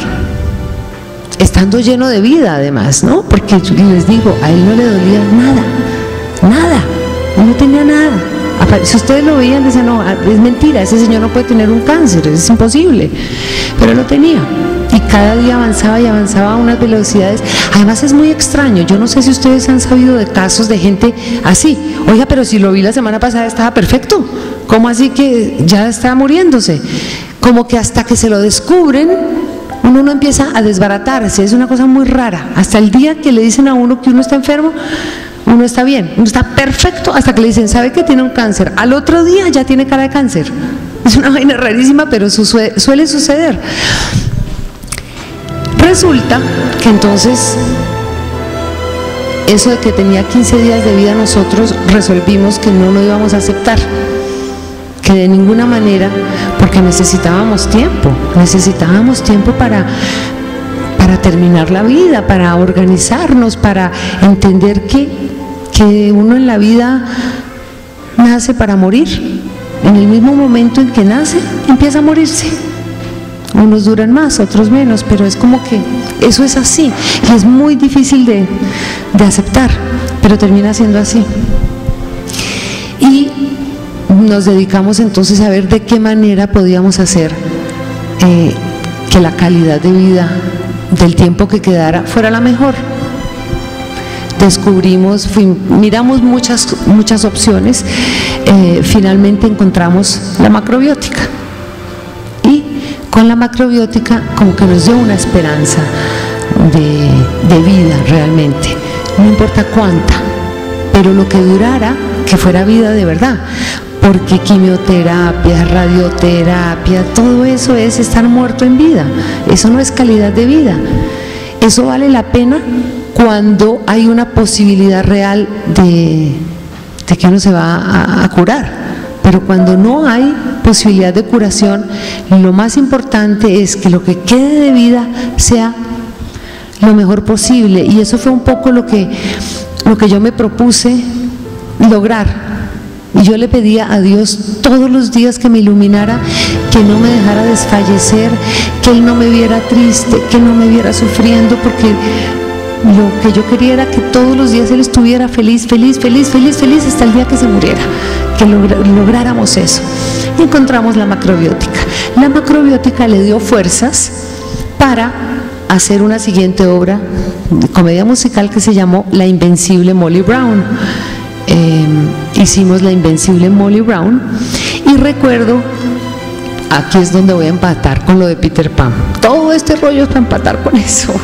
estando lleno de vida además, ¿no? Porque les digo, a él no le dolía nada, nada, no tenía nada. Si ustedes lo veían, decían, no, es mentira, ese señor no puede tener un cáncer, es imposible, pero lo tenía, y cada día avanzaba y avanzaba a unas velocidades. Además es muy extraño, yo no sé si ustedes han sabido de casos de gente así, oiga, pero si lo vi la semana pasada estaba perfecto, ¿cómo así que ya está muriéndose? Como que hasta que se lo descubren, uno no empieza a desbaratarse, es una cosa muy rara, hasta el día que le dicen a uno que uno está enfermo, uno está bien, uno está perfecto, hasta que le dicen, sabe que tiene un cáncer, al otro día ya tiene cara de cáncer. Es una vaina rarísima, pero suele, suele suceder. Resulta que entonces, eso de que tenía quince días de vida, nosotros resolvimos que no lo íbamos a aceptar, que de ninguna manera, porque necesitábamos tiempo, necesitábamos tiempo para... para terminar la vida, para organizarnos, para entender que, que uno en la vida nace para morir. En el mismo momento en que nace, empieza a morirse. Unos duran más, otros menos, pero es como que eso es así. Y es muy difícil de, de aceptar, pero termina siendo así. Y nos dedicamos entonces a ver de qué manera podíamos hacer eh, que la calidad de vida del tiempo que quedara fuera la mejor. Descubrimos, miramos muchas, muchas opciones, eh, finalmente encontramos la macrobiótica, y con la macrobiótica como que nos dio una esperanza de, de vida realmente, no importa cuánta, pero lo que durara, que fuera vida de verdad, porque quimioterapia, radioterapia, todo eso es estar muerto en vida, eso no es calidad de vida, eso vale la pena cuando hay una posibilidad real de, de que uno se va a, a curar. Pero cuando no hay posibilidad de curación, lo más importante es que lo que quede de vida sea lo mejor posible. Y eso fue un poco lo que, lo que yo me propuse lograr. Y yo le pedía a Dios todos los días que me iluminara, que no me dejara desfallecer, que Él no me viera triste, que no me viera sufriendo, porque lo que yo quería era que todos los días él estuviera feliz, feliz, feliz, feliz, feliz hasta el día que se muriera, que logra, lográramos eso. Y encontramos la macrobiótica. La macrobiótica le dio fuerzas para hacer una siguiente obra de comedia musical que se llamó La Invencible Molly Brown. Eh, hicimos La Invencible Molly Brown y recuerdo, aquí es donde voy a empatar con lo de Peter Pan. Todo este rollo es para empatar con eso.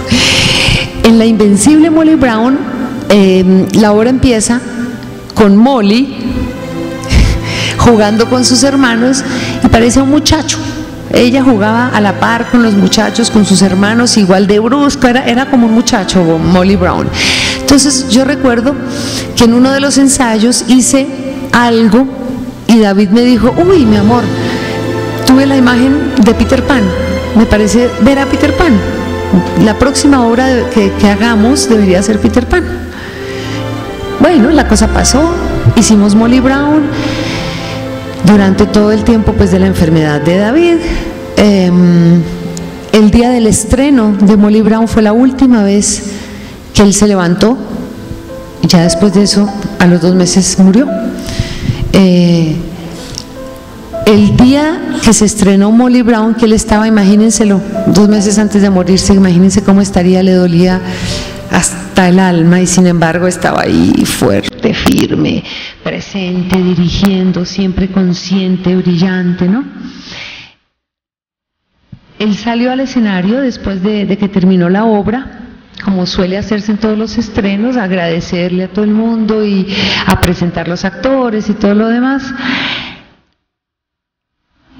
En La Invencible Molly Brown, eh, la obra empieza con Molly jugando con sus hermanos y parece un muchacho. Ella jugaba a la par con los muchachos, con sus hermanos, igual de brusco, era, era como un muchacho Molly Brown. Entonces yo recuerdo que en uno de los ensayos hice algo y David me dijo, uy mi amor, tuve la imagen de Peter Pan, me parece ver a Peter Pan. La próxima obra que, que hagamos debería ser Peter Pan. Bueno, la cosa pasó, hicimos Molly Brown durante todo el tiempo pues de la enfermedad de David. Eh, el día del estreno de Molly Brown fue la última vez que él se levantó, y ya después de eso a los dos meses murió. Eh, El día que se estrenó Molly Brown, que él estaba, imagínenselo, dos meses antes de morirse, imagínense cómo estaría, le dolía hasta el alma y sin embargo estaba ahí fuerte, firme, presente, dirigiendo, siempre consciente, brillante, ¿no? Él salió al escenario después de, de que terminó la obra, como suele hacerse en todos los estrenos, a agradecerle a todo el mundo y a presentar los actores y todo lo demás.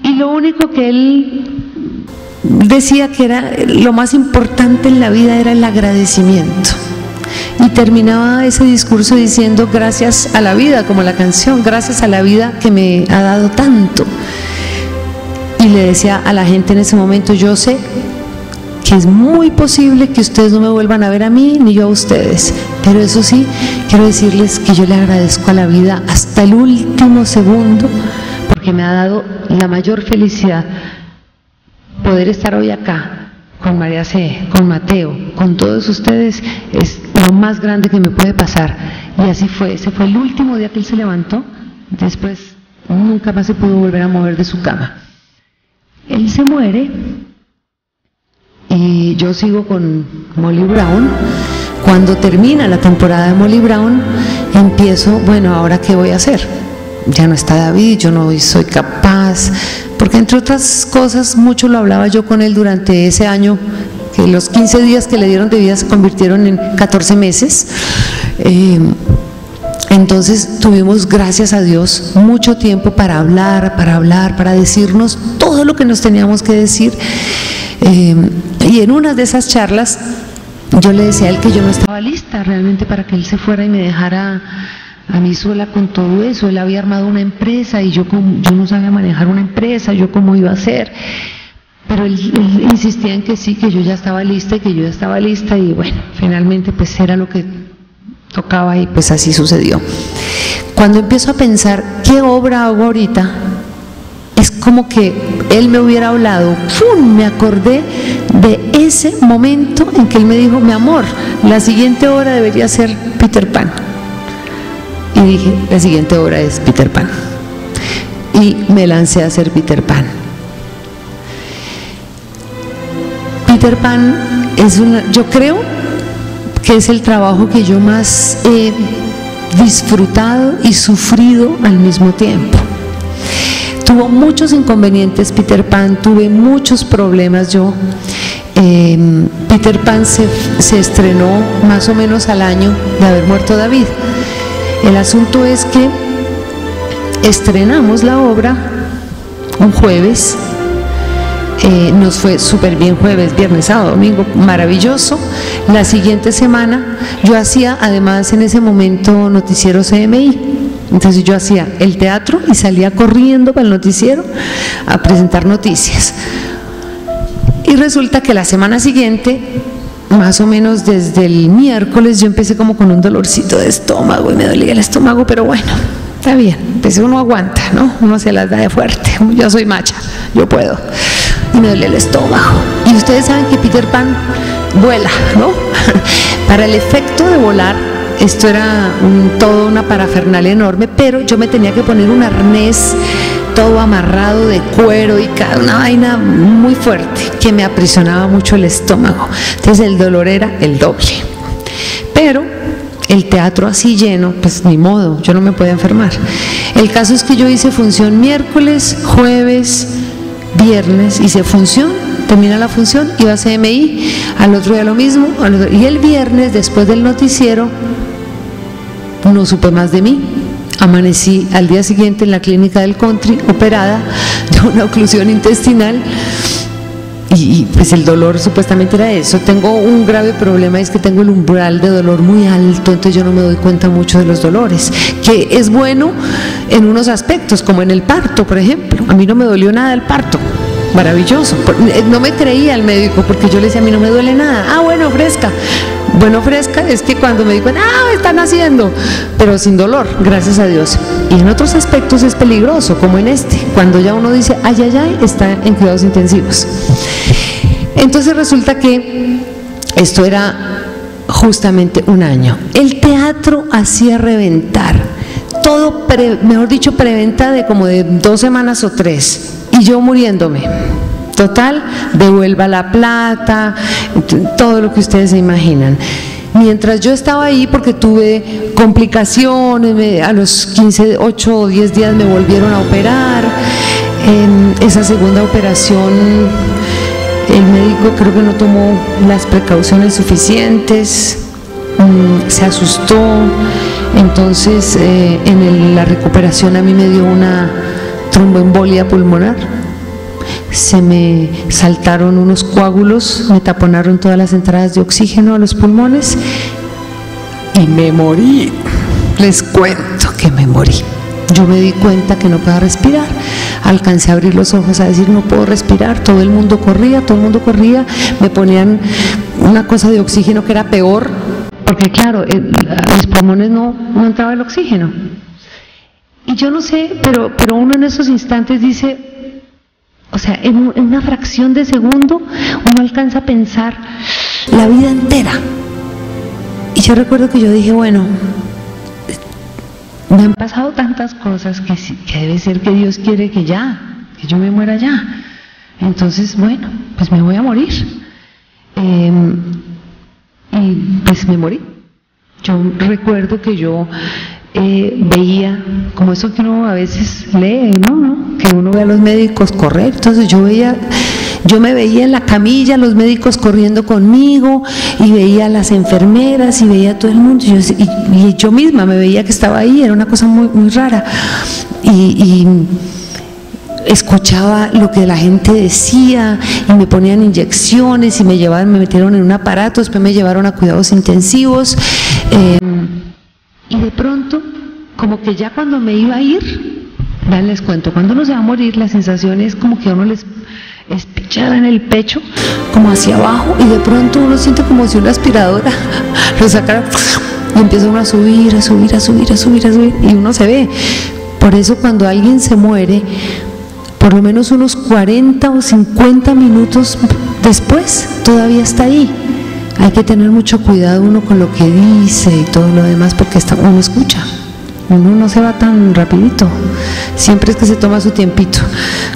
Y lo único que él decía que era lo más importante en la vida era el agradecimiento. Y terminaba ese discurso diciendo gracias a la vida, como la canción, gracias a la vida que me ha dado tanto. Y le decía a la gente en ese momento, yo sé que es muy posible que ustedes no me vuelvan a ver a mí ni yo a ustedes, pero eso sí, quiero decirles que yo le agradezco a la vida hasta el último segundo, porque me ha dado la mayor felicidad poder estar hoy acá con María C, con Mateo, con todos ustedes. Es lo más grande que me puede pasar. Y así fue, ese fue el último día que él se levantó, después nunca más se pudo volver a mover de su cama. Él se muere y yo sigo con Molly Brown. Cuando termina la temporada de Molly Brown empiezo, bueno, ¿ahora qué voy a hacer? Ya no está David, yo no soy capaz, porque entre otras cosas mucho lo hablaba yo con él durante ese año, que los quince días que le dieron de vida se convirtieron en catorce meses. Eh, entonces tuvimos, gracias a Dios, mucho tiempo para hablar, para hablar, para decirnos todo lo que nos teníamos que decir. Eh, y en una de esas charlas yo le decía a él que yo no estaba lista realmente para que él se fuera y me dejara a mí sola con todo eso. Él había armado una empresa y yo, yo no sabía manejar una empresa, yo cómo iba a hacer, pero él, él insistía en que sí, que yo ya estaba lista y que yo ya estaba lista, y bueno, finalmente pues era lo que tocaba y pues así sucedió. Cuando empiezo a pensar qué obra hago ahorita, es como que él me hubiera hablado, ¡pum! Me acordé de ese momento en que él me dijo, mi amor, la siguiente obra debería ser Peter Pan. Y dije, la siguiente obra es Peter Pan. Y me lancé a hacer Peter Pan. Peter Pan es una, yo creo que es el trabajo que yo más he disfrutado y sufrido al mismo tiempo. Tuvo muchos inconvenientes Peter Pan, tuve muchos problemas yo. Eh, Peter Pan se, se estrenó más o menos al año de haber muerto David. El asunto es que estrenamos la obra un jueves, eh, nos fue súper bien jueves, viernes, sábado, domingo, maravilloso. La siguiente semana yo hacía además en ese momento noticiero C M I. Entonces yo hacía el teatro y salía corriendo para el noticiero a presentar noticias. Y resulta que la semana siguiente, más o menos desde el miércoles, yo empecé como con un dolorcito de estómago y me dolía el estómago, pero bueno, está bien. Empecé, uno aguanta, ¿no? Uno se las da de fuerte. Yo soy macha, yo puedo. Y me dolía el estómago. Y ustedes saben que Peter Pan vuela, ¿no? Para el efecto de volar, esto era un, todo una parafernalia enorme, pero yo me tenía que poner un arnés todo amarrado de cuero y una vaina muy fuerte que me aprisionaba mucho el estómago. Entonces el dolor era el doble. Pero el teatro así lleno, pues ni modo, yo no me podía enfermar. El caso es que yo hice función miércoles, jueves, viernes, hice función. Termina la función, iba a C M I, al otro día lo mismo, al otro, y el viernes después del noticiero no supe más de mí. Amanecí al día siguiente en la clínica del Country, operada de una oclusión intestinal, y pues el dolor supuestamente era eso. Tengo un grave problema, es que tengo el umbral de dolor muy alto, entonces yo no me doy cuenta mucho de los dolores, que es bueno en unos aspectos, como en el parto, por ejemplo. A mí no me dolió nada el parto. Maravilloso, no me creía el médico porque yo le decía, a mí no me duele nada. Ah, bueno, fresca, bueno, fresca es que cuando me dijo, ah, me están haciendo, pero sin dolor, gracias a Dios. Y en otros aspectos es peligroso, como en este, cuando ya uno dice, ay, ay, ay, está en cuidados intensivos. Entonces resulta que esto era justamente un año. El teatro hacía reventar, todo, pre, mejor dicho, preventa de como de dos semanas o tres. Y yo muriéndome, total, devuelva la plata, todo lo que ustedes se imaginan. Mientras yo estaba ahí, porque tuve complicaciones, me, a los quince, ocho o diez días me volvieron a operar. En esa segunda operación el médico creo que no tomó las precauciones suficientes, se asustó, entonces eh, en el, la recuperación a mí me dio una tromboembolia pulmonar, se me saltaron unos coágulos, me taponaron todas las entradas de oxígeno a los pulmones y me morí. Les cuento que me morí. Yo me di cuenta que no podía respirar, alcancé a abrir los ojos a decir no puedo respirar, todo el mundo corría, todo el mundo corría, me ponían una cosa de oxígeno que era peor, porque claro, a mis pulmones no, no entraba el oxígeno. Y yo no sé, pero, pero uno en esos instantes dice, o sea, en, en una fracción de segundo uno alcanza a pensar la vida entera. Y yo recuerdo que yo dije, bueno, me han pasado tantas cosas que, que debe ser que Dios quiere que ya, que yo me muera ya. Entonces, bueno, pues me voy a morir. Eh, y pues me morí. Yo recuerdo que yo... Eh, veía, como eso que uno a veces lee, ¿no? ¿no? Que uno ve a los médicos correr, entonces yo veía, yo me veía en la camilla, los médicos corriendo conmigo, y veía a las enfermeras, y veía a todo el mundo, y yo, y, y yo misma me veía que estaba ahí, era una cosa muy, muy rara, y, y escuchaba lo que la gente decía, y me ponían inyecciones, y me llevaban, me metieron en un aparato, después me llevaron a cuidados intensivos, eh, y de pronto, como que ya cuando me iba a ir, vean, les cuento, cuando uno se va a morir, la sensación es como que a uno les espichara en el pecho, como hacia abajo, y de pronto uno siente como si una aspiradora lo sacara, y empieza uno a subir, a subir, a subir, a subir, a subir, y uno se ve. Por eso cuando alguien se muere, por lo menos unos cuarenta o cincuenta minutos después, todavía está ahí. Hay que tener mucho cuidado uno con lo que dice y todo lo demás, porque uno escucha, uno no se va tan rapidito, siempre es que se toma su tiempito,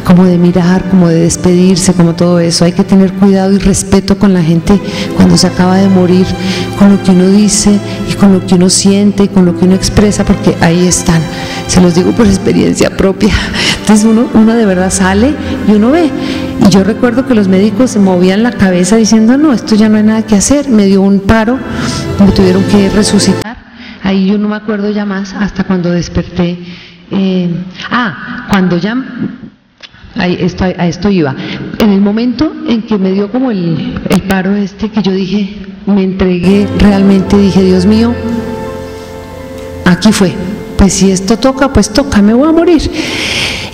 como de mirar, como de despedirse, como todo eso. Hay que tener cuidado y respeto con la gente cuando se acaba de morir, con lo que uno dice y con lo que uno siente y con lo que uno expresa, porque ahí están. Se los digo por experiencia propia. Entonces uno, uno de verdad sale y uno ve. Y yo recuerdo que los médicos se movían la cabeza diciendo, no, esto ya no hay nada que hacer, me dio un paro, me tuvieron que resucitar, ahí yo no me acuerdo ya más hasta cuando desperté, eh, ah, cuando ya, ahí esto, a esto iba, en el momento en que me dio como el, el paro este, que yo dije, me entregué realmente, dije, Dios mío, aquí fue, pues si esto toca, pues toca, me voy a morir.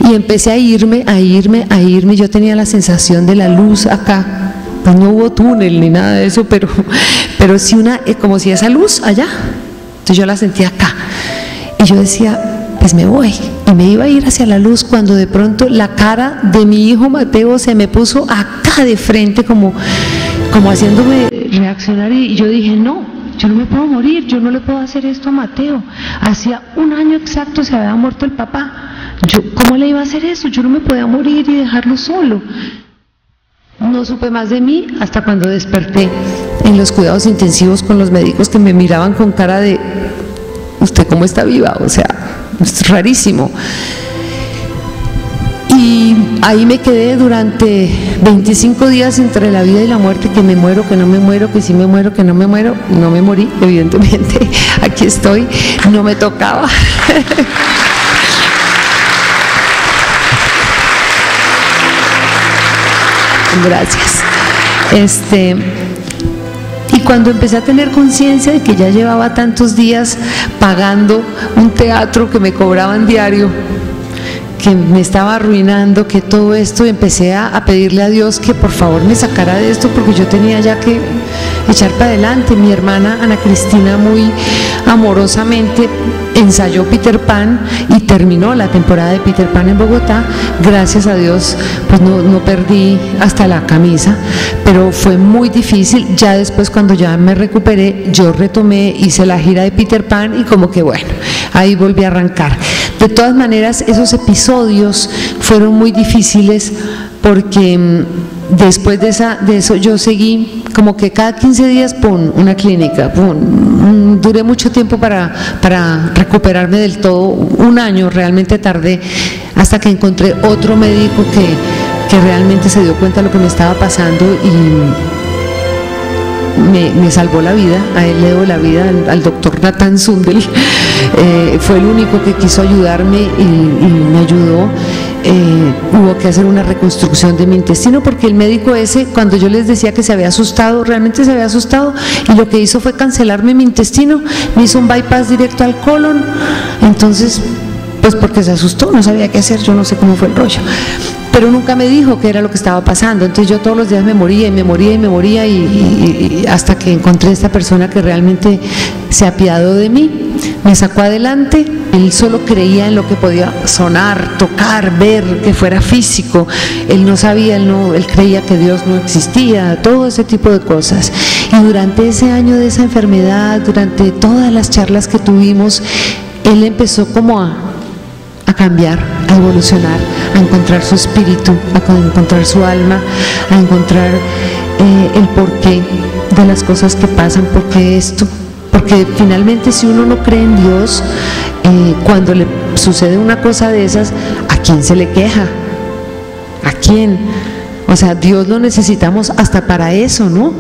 Y empecé a irme, a irme, a irme. Yo tenía la sensación de la luz acá. Pues no hubo túnel ni nada de eso, pero, pero sí una, como si esa luz allá. Entonces yo la sentía acá. Y yo decía, pues me voy. Y me iba a ir hacia la luz cuando de pronto la cara de mi hijo Mateo se me puso acá de frente, como, como haciéndome reaccionar. Y yo dije, no. Yo no me puedo morir, yo no le puedo hacer esto a Mateo. Hacía un año exacto se había muerto el papá. Yo, ¿cómo le iba a hacer eso? Yo no me podía morir y dejarlo solo. No supe más de mí hasta cuando desperté en los cuidados intensivos con los médicos que me miraban con cara de, ¿usted cómo está viva? O sea, es rarísimo. Y ahí me quedé durante veinticinco días entre la vida y la muerte, que me muero, que no me muero, que sí me muero, que no me muero. No me morí, evidentemente, aquí estoy, no me tocaba. Gracias. Este, y cuando empecé a tener conciencia de que ya llevaba tantos días pagando un teatro que me cobraban diario, que me estaba arruinando, que todo esto, empecé a, a pedirle a Dios que por favor me sacara de esto, porque yo tenía ya que echar para adelante. Mi hermana Ana Cristina muy amorosamente ensayó Peter Pan y terminó la temporada de Peter Pan en Bogotá. Gracias a Dios, pues no, no perdí hasta la camisa, pero fue muy difícil. Ya después, cuando ya me recuperé, yo retomé, hice la gira de Peter Pan y como que bueno, ahí volví a arrancar. De todas maneras, esos episodios fueron muy difíciles porque después de, esa, de eso yo seguí como que cada quince días, pum, una clínica, pum. Duré mucho tiempo para, para recuperarme del todo, un año realmente tardé hasta que encontré otro médico que, que realmente se dio cuenta de lo que me estaba pasando y Me, me salvó la vida. A él le debo la vida, al, al doctor Nathan Sundel. Eh, fue el único que quiso ayudarme y, y me ayudó. Eh, hubo que hacer una reconstrucción de mi intestino, porque el médico ese, cuando yo les decía que se había asustado, realmente se había asustado, y lo que hizo fue cancelarme mi intestino, me hizo un bypass directo al colon. Entonces, pues porque se asustó, no sabía qué hacer, yo no sé cómo fue el rollo, pero nunca me dijo qué era lo que estaba pasando. Entonces yo todos los días me moría y me moría y me moría y, y, y hasta que encontré esta persona que realmente se apiadó de mí, me sacó adelante. Él solo creía en lo que podía sonar, tocar, ver, que fuera físico. Él no sabía, él, no, él creía que Dios no existía, todo ese tipo de cosas. Y durante ese año de esa enfermedad, durante todas las charlas que tuvimos, él empezó como a a cambiar, a evolucionar, a encontrar su espíritu, a encontrar su alma, a encontrar eh, el porqué de las cosas que pasan, porque esto, porque finalmente si uno no cree en Dios, eh, cuando le sucede una cosa de esas, ¿a quién se le queja? ¿A quién? O sea, Dios lo necesitamos hasta para eso, ¿no?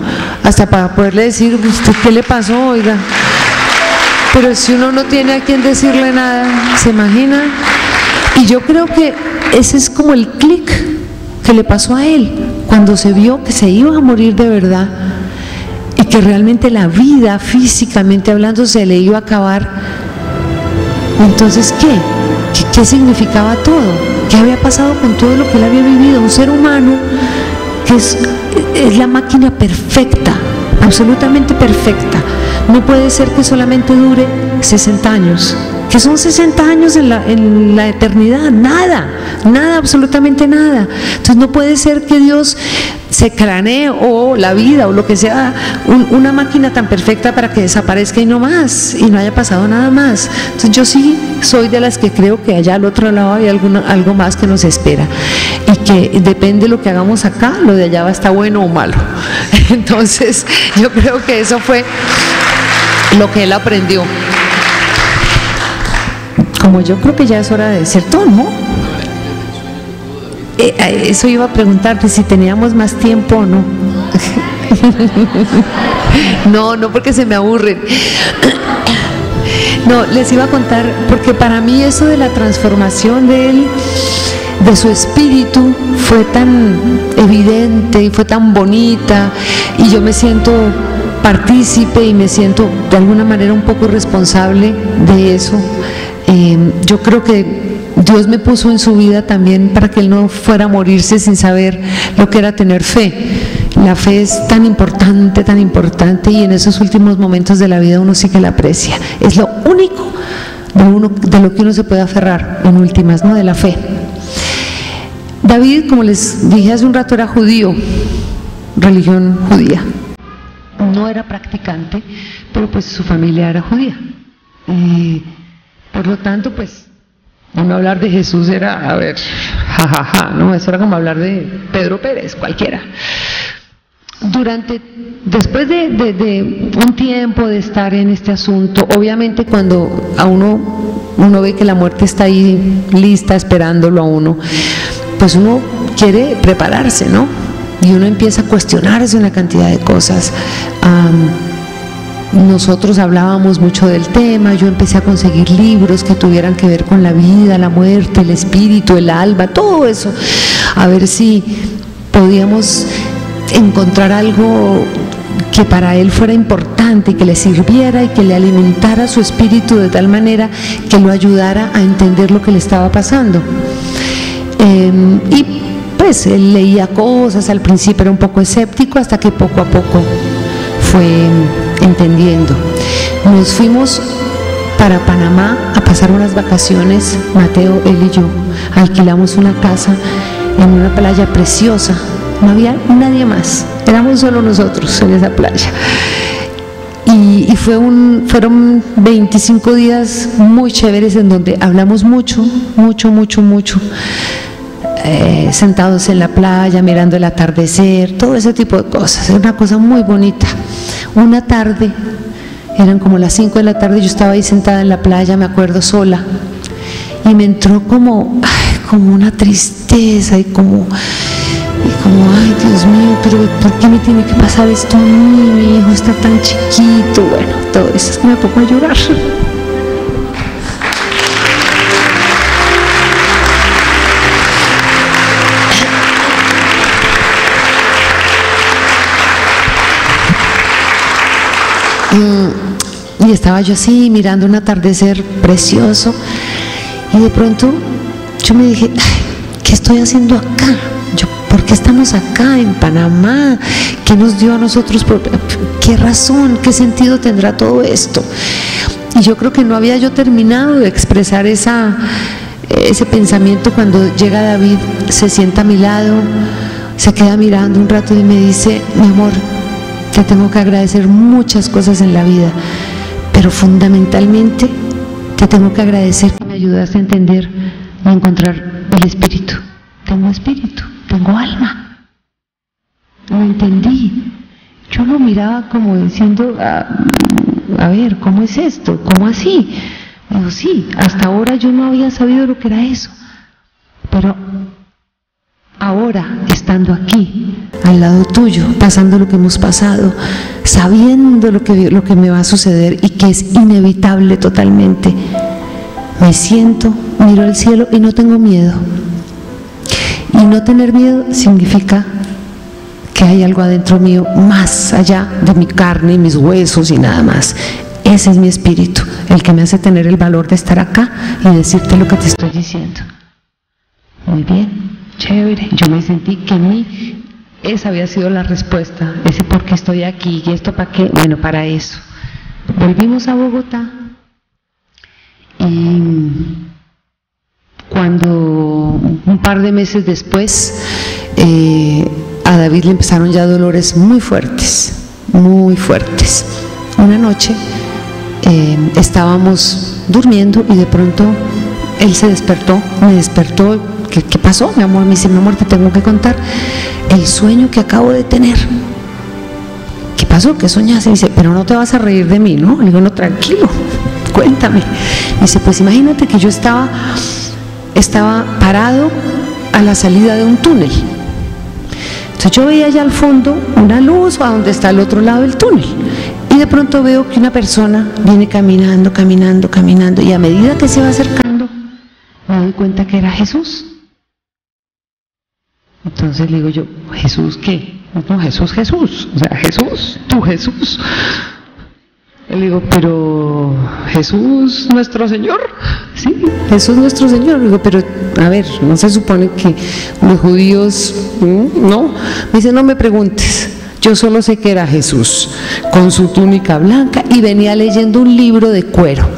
Hasta para poderle decir, ¿usted qué le pasó? Oiga. Pero si uno no tiene a quien decirle nada, ¿se imagina? Y yo creo que ese es como el clic que le pasó a él, cuando se vio que se iba a morir de verdad y que realmente la vida, físicamente hablando, se le iba a acabar. Entonces, ¿qué? ¿Qué, qué significaba todo? ¿Qué había pasado con todo lo que él había vivido? Un ser humano que es, es la máquina perfecta, absolutamente perfecta. No puede ser que solamente dure sesenta años, que son sesenta años en la, en la eternidad, nada, nada, absolutamente nada. Entonces no puede ser que Dios se cranee, o la vida, o lo que sea, un, una máquina tan perfecta para que desaparezca y no más, y no haya pasado nada más. Entonces yo sí soy de las que creo que allá al otro lado hay alguna, algo más que nos espera, y que depende de lo que hagamos acá, lo de allá va a estar bueno o malo. Entonces yo creo que eso fue lo que él aprendió. Como yo creo que ya es hora de decir todo, ¿no? Eh, eso iba a preguntarte, si teníamos más tiempo o no. No, no porque se me aburren. No, les iba a contar, porque para mí eso de la transformación de él, de su espíritu, fue tan evidente y fue tan bonita, y yo me siento partícipe y me siento de alguna manera un poco responsable de eso. Eh, yo creo que Dios me puso en su vida también para que él no fuera a morirse sin saber lo que era tener fe. La fe es tan importante, tan importante, y en esos últimos momentos de la vida uno sí que la aprecia. Es lo único de, uno, de lo que uno se puede aferrar en últimas, ¿no? De la fe. David, como les dije hace un rato, era judío, religión judía. No era practicante, pero pues su familia era judía. Y por lo tanto, pues, uno hablar de Jesús era, a ver, jajaja, ja, ja, no, eso era como hablar de Pedro Pérez, cualquiera. Durante, después de, de, de un tiempo de estar en este asunto, obviamente cuando a uno, uno ve que la muerte está ahí lista, esperándolo a uno, pues uno quiere prepararse, ¿no? Y uno empieza a cuestionarse una cantidad de cosas. Um, Nosotros hablábamos mucho del tema, yo empecé a conseguir libros que tuvieran que ver con la vida, la muerte, el espíritu, el alma, todo eso, a ver si podíamos encontrar algo que para él fuera importante y que le sirviera y que le alimentara su espíritu de tal manera que lo ayudara a entender lo que le estaba pasando. Eh, y pues él leía cosas, al principio era un poco escéptico, hasta que poco a poco fue entendiendo. Nos fuimos para Panamá a pasar unas vacaciones, Mateo, él y yo. Alquilamos una casa en una playa preciosa, no había nadie más, éramos solo nosotros en esa playa. Y, y fue un, fueron veinticinco días muy chéveres en donde hablamos mucho, mucho, mucho, mucho. Eh, sentados en la playa, mirando el atardecer, todo ese tipo de cosas, era una cosa muy bonita. Una tarde, eran como las cinco de la tarde, yo estaba ahí sentada en la playa, me acuerdo, sola, y me entró como, ay, como una tristeza y como, y como, ay, Dios mío, pero ¿por qué me tiene que pasar esto a mí? Mi hijo está tan chiquito, bueno, todo eso, es que me pongo a llorar. Y estaba yo así mirando un atardecer precioso, y de pronto yo me dije, ¿qué estoy haciendo acá? Yo, ¿por qué estamos acá en Panamá? ¿Qué nos dio a nosotros? ¿Qué razón? ¿Qué sentido tendrá todo esto? Y yo creo que no había yo terminado de expresar esa, ese pensamiento cuando llega David, se sienta a mi lado, se queda mirando un rato y me dice, mi amor, te tengo que agradecer muchas cosas en la vida, pero fundamentalmente te tengo que agradecer que me ayudaste a entender y a encontrar el espíritu. Tengo espíritu, tengo alma. Lo entendí. Yo lo miraba como diciendo, a, a ver, ¿cómo es esto? ¿Cómo así? Digo, sí, hasta ahora yo no había sabido lo que era eso, pero ahora, estando aquí, al lado tuyo, pasando lo que hemos pasado, sabiendo lo que, lo que me va a suceder y que es inevitable totalmente, me siento, miro al cielo y no tengo miedo. Y no tener miedo significa que hay algo adentro mío, más allá de mi carne y mis huesos y nada más. Ese es mi espíritu, el que me hace tener el valor de estar acá y decirte lo que te estoy diciendo. Muy bien. Chévere, yo me sentí que a mí esa había sido la respuesta, ese por qué estoy aquí y esto para qué, bueno, para eso. Volvimos a Bogotá y cuando un par de meses después eh, a David le empezaron ya dolores muy fuertes, muy fuertes. Una noche eh, estábamos durmiendo y de pronto él se despertó, me despertó. ¿Qué, qué pasó, mi amor? Me dice, mi amor, te tengo que contar el sueño que acabo de tener. ¿Qué pasó? ¿Qué soñaste? Me dice, pero no te vas a reír de mí, ¿no? Le digo, no, tranquilo, cuéntame. Me dice, pues imagínate que yo estaba, estaba parado a la salida de un túnel. Entonces yo veía allá al fondo una luz a donde está el otro lado del túnel. Y de pronto veo que una persona viene caminando, caminando, caminando. Y a medida que se va acercando, me doy cuenta que era Jesús. Entonces le digo yo, ¿Jesús qué? No, Jesús, Jesús. O sea, Jesús, tú Jesús. Le digo, pero Jesús nuestro Señor. Sí, Jesús nuestro Señor. Le digo, pero a ver, ¿no se supone que los judíos no? Me dice, no me preguntes, yo solo sé que era Jesús, con su túnica blanca, y venía leyendo un libro de cuero.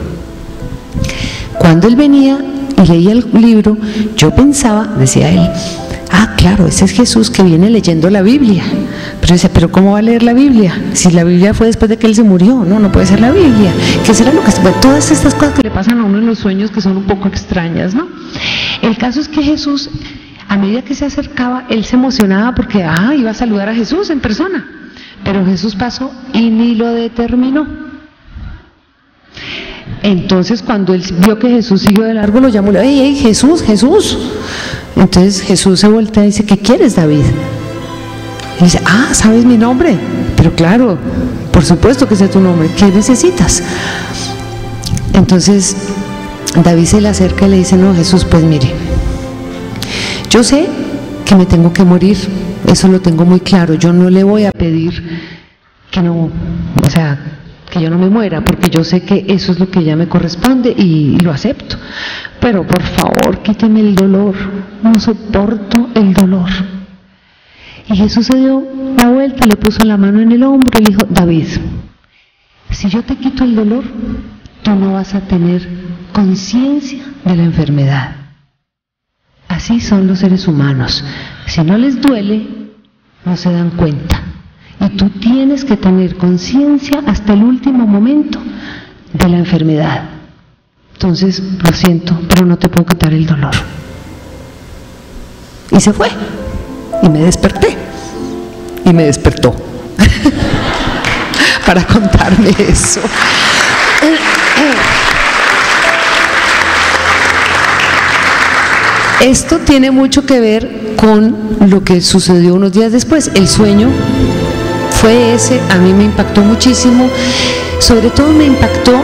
Cuando él venía y leía el libro, yo pensaba, decía él, ah, claro, ese es Jesús que viene leyendo la Biblia. Pero dice, ¿pero cómo va a leer la Biblia? Si la Biblia fue después de que él se murió, no, no puede ser la Biblia. ¿Qué será lo que...? Bueno, todas estas cosas que le pasan a uno en los sueños que son un poco extrañas, ¿no? El caso es que Jesús, a medida que se acercaba, él se emocionaba porque, ah, iba a saludar a Jesús en persona. Pero Jesús pasó y ni lo determinó. Entonces cuando él vio que Jesús siguió de largo, lo llamó, le dijo, ¡ey, ey, Jesús, Jesús! Entonces Jesús se voltea y dice, ¿qué quieres, David? Y dice, ah, ¿sabes mi nombre? Pero claro, por supuesto que sé tu nombre, ¿qué necesitas? Entonces David se le acerca y le dice, no, Jesús, pues mire, yo sé que me tengo que morir, eso lo tengo muy claro, yo no le voy a pedir que no, o sea, que yo no me muera, porque yo sé que eso es lo que ya me corresponde y lo acepto, pero por favor quíteme el dolor, no soporto el dolor. Y Jesús se dio la vuelta, le puso la mano en el hombro y le dijo, David, si yo te quito el dolor, tú no vas a tener conciencia de la enfermedad. Así son los seres humanos, si no les duele, no se dan cuenta. Y tú tienes que tener conciencia hasta el último momento de la enfermedad. Entonces, lo siento, pero no te puedo quitar el dolor. Y se fue. Y me desperté. Y me despertó. Para contarme eso. Esto tiene mucho que ver con lo que sucedió unos días después. El sueño... fue ese, a mí me impactó muchísimo, sobre todo me impactó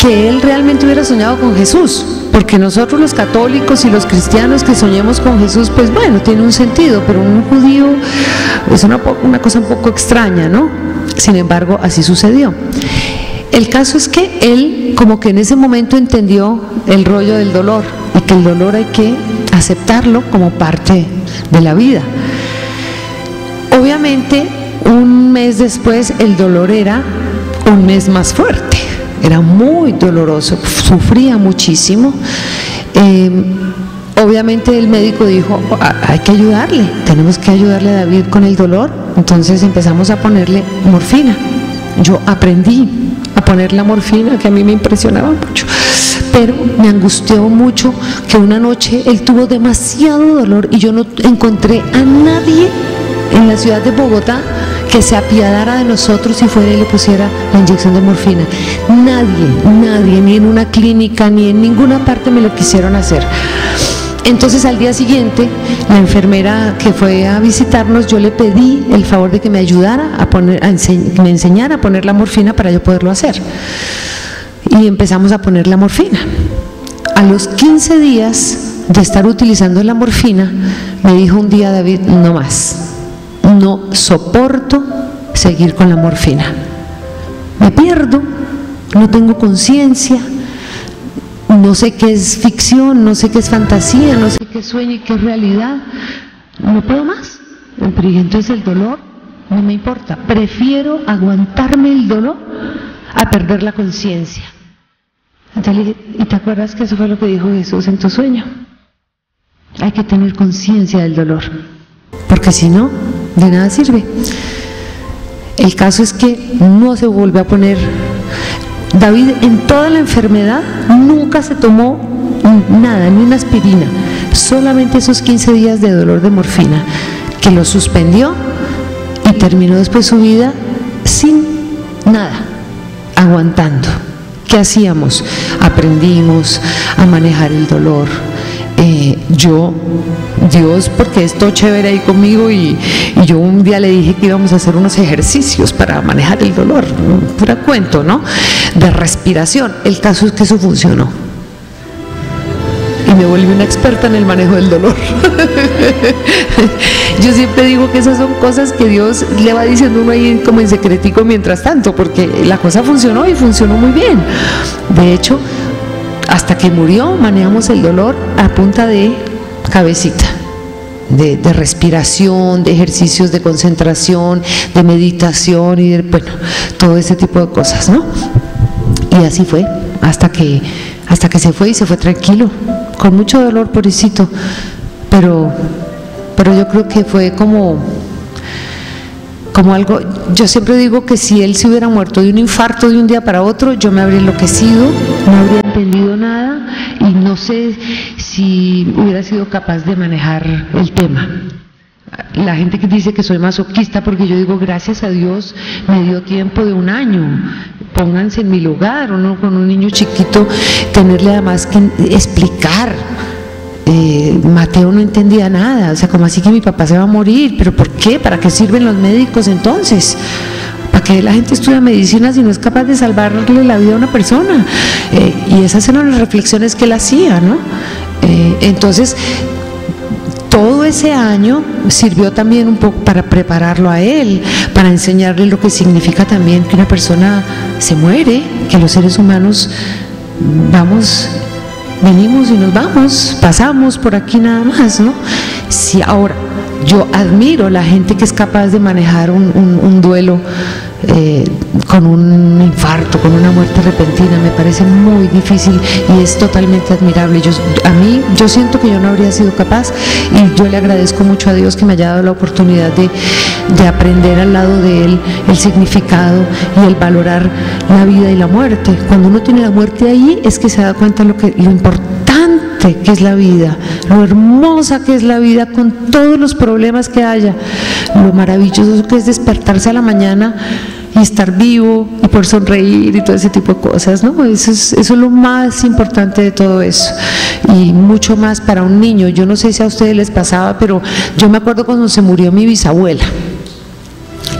que él realmente hubiera soñado con Jesús, porque nosotros los católicos y los cristianos que soñemos con Jesús, pues bueno, tiene un sentido, pero un judío es una, una cosa un poco extraña, ¿no? Sin embargo, así sucedió. El caso es que él como que en ese momento entendió el rollo del dolor, y que el dolor hay que aceptarlo como parte de la vida. Obviamente, un mes después el dolor era un mes más fuerte, era muy doloroso, sufría muchísimo. Eh, obviamente el médico dijo, hay que ayudarle, tenemos que ayudarle a David con el dolor, entonces empezamos a ponerle morfina. Yo aprendí a poner la morfina, que a mí me impresionaba mucho, pero me angustió mucho que una noche él tuvo demasiado dolor y yo no encontré a nadie en la ciudad de Bogotá que se apiadara de nosotros y fuera y le pusiera la inyección de morfina. Nadie, nadie, ni en una clínica, ni en ninguna parte me lo quisieron hacer. Entonces al día siguiente, la enfermera que fue a visitarnos, yo le pedí el favor de que me ayudara a poner, a enseñ, me enseñara a poner la morfina para yo poderlo hacer. Y empezamos a poner la morfina. A los quince días de estar utilizando la morfina, me dijo un día David, no más. No soporto seguir con la morfina, me pierdo, no tengo conciencia, no sé qué es ficción, no sé qué es fantasía, no sé qué es sueño y qué es realidad, no puedo más. Entonces el dolor no me importa, prefiero aguantarme el dolor a perder la conciencia. Natalia, ¿y te acuerdas que eso fue lo que dijo Jesús en tu sueño? Hay que tener conciencia del dolor, porque si no, de nada sirve. El caso es que no se vuelve a poner. David en toda la enfermedad nunca se tomó nada, ni una aspirina, solamente esos quince días de dolor de morfina, que lo suspendió y terminó después su vida sin nada, aguantando. ¿Qué hacíamos? Aprendimos a manejar el dolor. Eh, yo, Dios, porque es todo chévere ahí conmigo, y, y yo un día le dije que íbamos a hacer unos ejercicios para manejar el dolor, pura cuento, ¿no? De respiración. El caso es que eso funcionó. Y me volví una experta en el manejo del dolor. Yo siempre digo que esas son cosas que Dios le va diciendo uno ahí como en secretico mientras tanto, porque la cosa funcionó y funcionó muy bien. De hecho, hasta que murió, manejamos el dolor a punta de cabecita, de, de respiración, de ejercicios de concentración, de meditación y de, bueno, todo ese tipo de cosas, ¿no? Y así fue, hasta que, hasta que se fue, y se fue tranquilo, con mucho dolor, pobrecito, pero, pero yo creo que fue como, como algo. Yo siempre digo que si él se hubiera muerto de un infarto de un día para otro, yo me habría enloquecido, no habría entendido nada, y no sé si hubiera sido capaz de manejar el tema. La gente que dice que soy masoquista, porque yo digo, gracias a Dios me dio tiempo de un año. Pónganse en mi lugar, uno con un niño chiquito, tenerle además que explicar. Eh, Mateo no entendía nada, o sea, como así que mi papá se va a morir, pero ¿por qué? ¿Para qué sirven los médicos entonces? ¿Para qué la gente estudia medicina si no es capaz de salvarle la vida a una persona? Eh, y esas eran las reflexiones que él hacía, ¿no? Eh, entonces, todo ese año sirvió también un poco para prepararlo a él, para enseñarle lo que significa también que una persona se muere, que los seres humanos vamos, venimos y nos vamos, pasamos por aquí nada más, ¿no? Si ahora, yo admiro la gente que es capaz de manejar un, un, un duelo eh, con un infarto, con una muerte repentina, me parece muy difícil y es totalmente admirable. Yo, a mí, yo siento que yo no habría sido capaz, y yo le agradezco mucho a Dios que me haya dado la oportunidad de, de aprender al lado de Él el significado y el valorar la vida y la muerte. Cuando uno tiene la muerte ahí, es que se da cuenta lo que lo importante que es la vida, lo hermosa que es la vida con todos los problemas que haya, lo maravilloso que es despertarse a la mañana y estar vivo y por sonreír y todo ese tipo de cosas, ¿no? Eso es, eso es lo más importante de todo eso, y mucho más para un niño. Yo no sé si a ustedes les pasaba, pero yo me acuerdo cuando se murió mi bisabuela.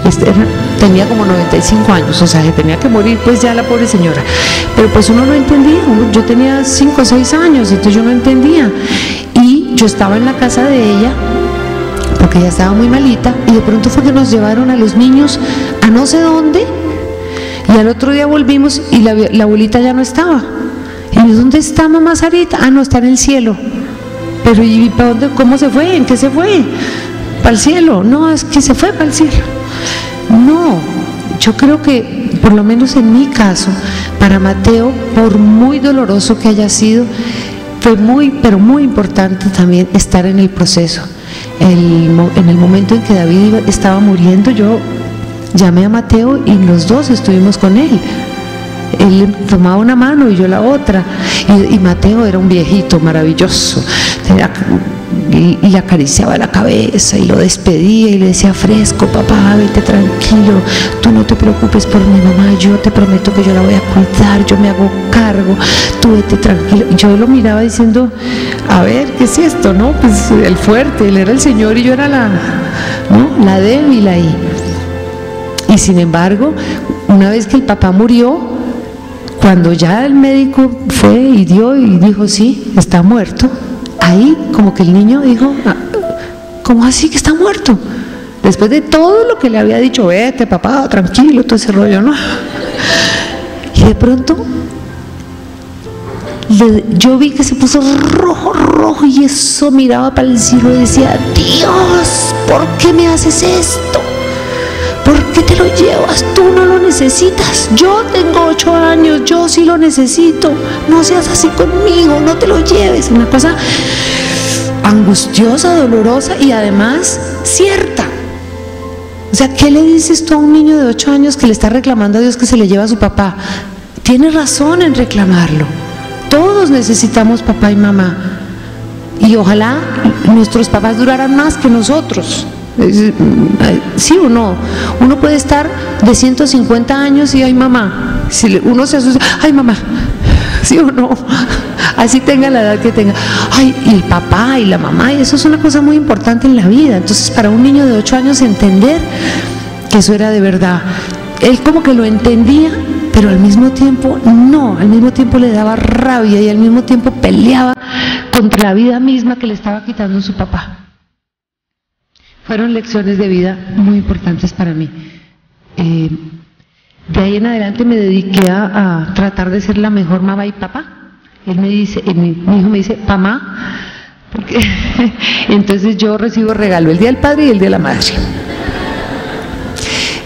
Este era, tenía como noventa y cinco años, o sea, que tenía que morir pues ya la pobre señora, pero pues uno no entendía. Yo tenía cinco o seis años, entonces yo no entendía, y yo estaba en la casa de ella porque ella estaba muy malita, y de pronto fue que nos llevaron a los niños a no sé dónde, y al otro día volvimos y la, la abuelita ya no estaba. Y yo, ¿dónde está mamá Sarita? Ah, no, está en el cielo. Pero ¿y para dónde? ¿Cómo se fue? ¿En qué se fue? ¿Para el cielo? No, es que se fue para el cielo. No, yo creo que, por lo menos en mi caso, para Mateo, por muy doloroso que haya sido, fue muy, pero muy importante también estar en el proceso. El, en el momento en que David iba, estaba muriendo, yo llamé a Mateo y los dos estuvimos con él. Él tomaba una mano y yo la otra, y, y Mateo era un viejito maravilloso, era, y, y le acariciaba la cabeza y lo despedía y le decía, fresco papá, vete tranquilo, tú no te preocupes por mi mamá, yo te prometo que yo la voy a cuidar, yo me hago cargo, tú vete tranquilo. Y yo lo miraba diciendo, a ver, ¿qué es esto? No, pues el fuerte, él era el señor y yo era la, ¿no? La débil ahí. Y sin embargo, una vez que el papá murió, cuando ya el médico fue y dio y dijo, sí, está muerto, ahí como que el niño dijo, ¿cómo así que está muerto? Después de todo lo que le había dicho, vete papá, tranquilo, todo ese rollo, ¿no? Y de pronto, le, yo vi que se puso rojo, rojo, y eso miraba para el cielo y decía, Dios, ¿por qué me haces esto? ¿Por qué te lo llevas? Tú no lo necesitas. Yo tengo ocho años, yo sí lo necesito. No seas así conmigo, no te lo lleves. Una cosa angustiosa, dolorosa y además cierta. O sea, ¿qué le dices tú a un niño de ocho años que le está reclamando a Dios que se le lleva a su papá? Tiene razón en reclamarlo. Todos necesitamos papá y mamá. Y ojalá nuestros papás duraran más que nosotros. ¿Sí o no? Uno puede estar de ciento cincuenta años y hay mamá. Si uno se asusta, ¡ay, mamá! ¿Sí o no? Así tenga la edad que tenga. Ay, y el papá y la mamá, y eso es una cosa muy importante en la vida. Entonces, para un niño de ocho años entender que eso era de verdad, él como que lo entendía, pero al mismo tiempo no, al mismo tiempo le daba rabia y al mismo tiempo peleaba contra la vida misma que le estaba quitando su papá. Fueron lecciones de vida muy importantes para mí. Eh, de ahí en adelante me dediqué a, a tratar de ser la mejor mamá y papá. Él me dice, él, mi hijo me dice, papá, porque entonces yo recibo regalo el día del padre y el día de la madre.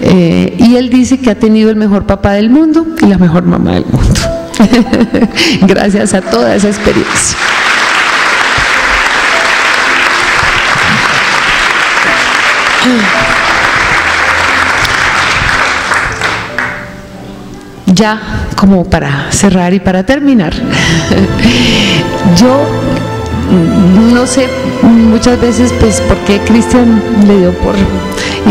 Eh, y él dice que ha tenido el mejor papá del mundo y la mejor mamá del mundo. Gracias a toda esa experiencia. Ya, como para cerrar y para terminar, yo no sé muchas veces pues por qué Cristian le dio por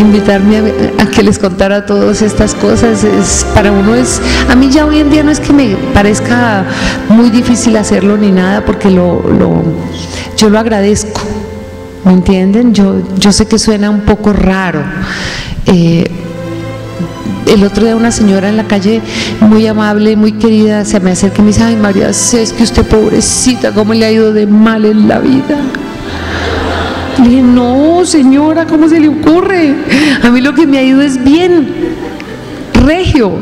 invitarme a, a que les contara todas estas cosas. Es, para uno es, a mí ya hoy en día no es que me parezca muy difícil hacerlo ni nada, porque lo, lo, yo lo agradezco, ¿me entienden? Yo, yo sé que suena un poco raro. eh, El otro día una señora en la calle, muy amable, muy querida, se me acerca y me dice, ay María, es que usted pobrecita, ¿cómo le ha ido de mal en la vida? Le dije, no señora, ¿cómo se le ocurre? A mí lo que me ha ido es bien, regio.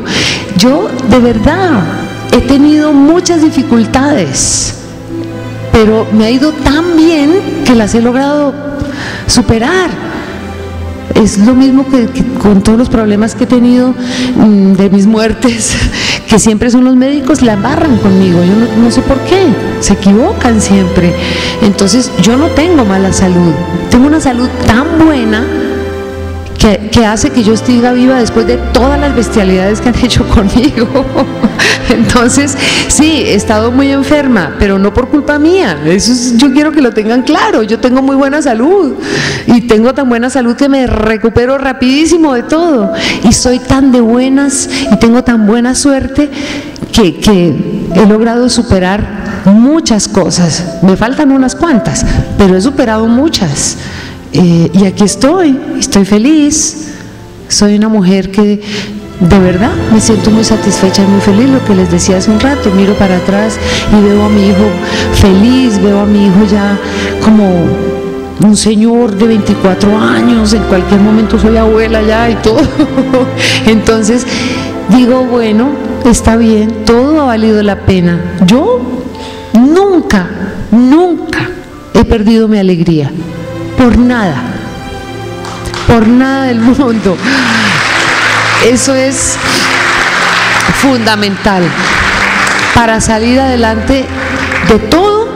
Yo de verdad he tenido muchas dificultades, pero me ha ido tan bien que las he logrado superar. Es lo mismo que, que con todos los problemas que he tenido mmm, de mis muertes, que siempre son los médicos, la embarran conmigo, yo no, no sé por qué, se equivocan siempre. Entonces yo no tengo mala salud, tengo una salud tan buena que, que hace que yo siga viva después de todas las bestialidades que han hecho conmigo. Entonces sí, he estado muy enferma, pero no por culpa mía. Eso es, yo quiero que lo tengan claro. Yo tengo muy buena salud y tengo tan buena salud que me recupero rapidísimo de todo, y soy tan de buenas y tengo tan buena suerte que, que he logrado superar muchas cosas. Me faltan unas cuantas, pero he superado muchas. Eh, y aquí estoy, estoy feliz. Soy una mujer que de verdad me siento muy satisfecha y muy feliz. Lo que les decía hace un rato, miro para atrás y veo a mi hijo feliz, veo a mi hijo ya como un señor de veinticuatro años, en cualquier momento soy abuela ya y todo. Entonces digo, bueno, está bien, todo ha valido la pena. Yo nunca, nunca he perdido mi alegría, por nada, por nada del mundo. Eso es fundamental. Para salir adelante de todo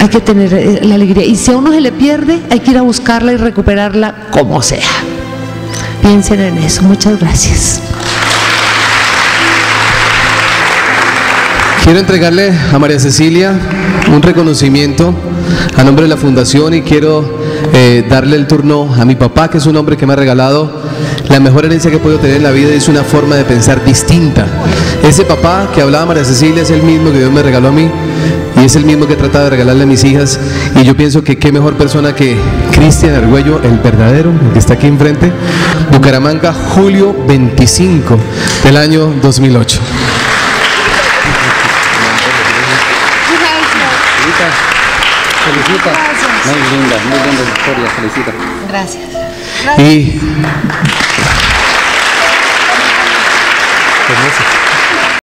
hay que tener la alegría, y si a uno se le pierde hay que ir a buscarla y recuperarla como sea. Piensen en eso. Muchas gracias. Quiero entregarle a María Cecilia un reconocimiento a nombre de la Fundación, y quiero eh, darle el turno a mi papá, que es un hombre que me ha regalado la mejor herencia que he podido tener en la vida, es una forma de pensar distinta. Ese papá que hablaba María Cecilia es el mismo que Dios me regaló a mí, y es el mismo que he tratado de regalarle a mis hijas, y yo pienso que qué mejor persona que Cristian Argüello, el verdadero, el que está aquí enfrente. Bucaramanga, julio veinticinco del año dos mil ocho. Felicita. Gracias. Muy linda, muy linda la historia, felicita. Gracias. Gracias. Y...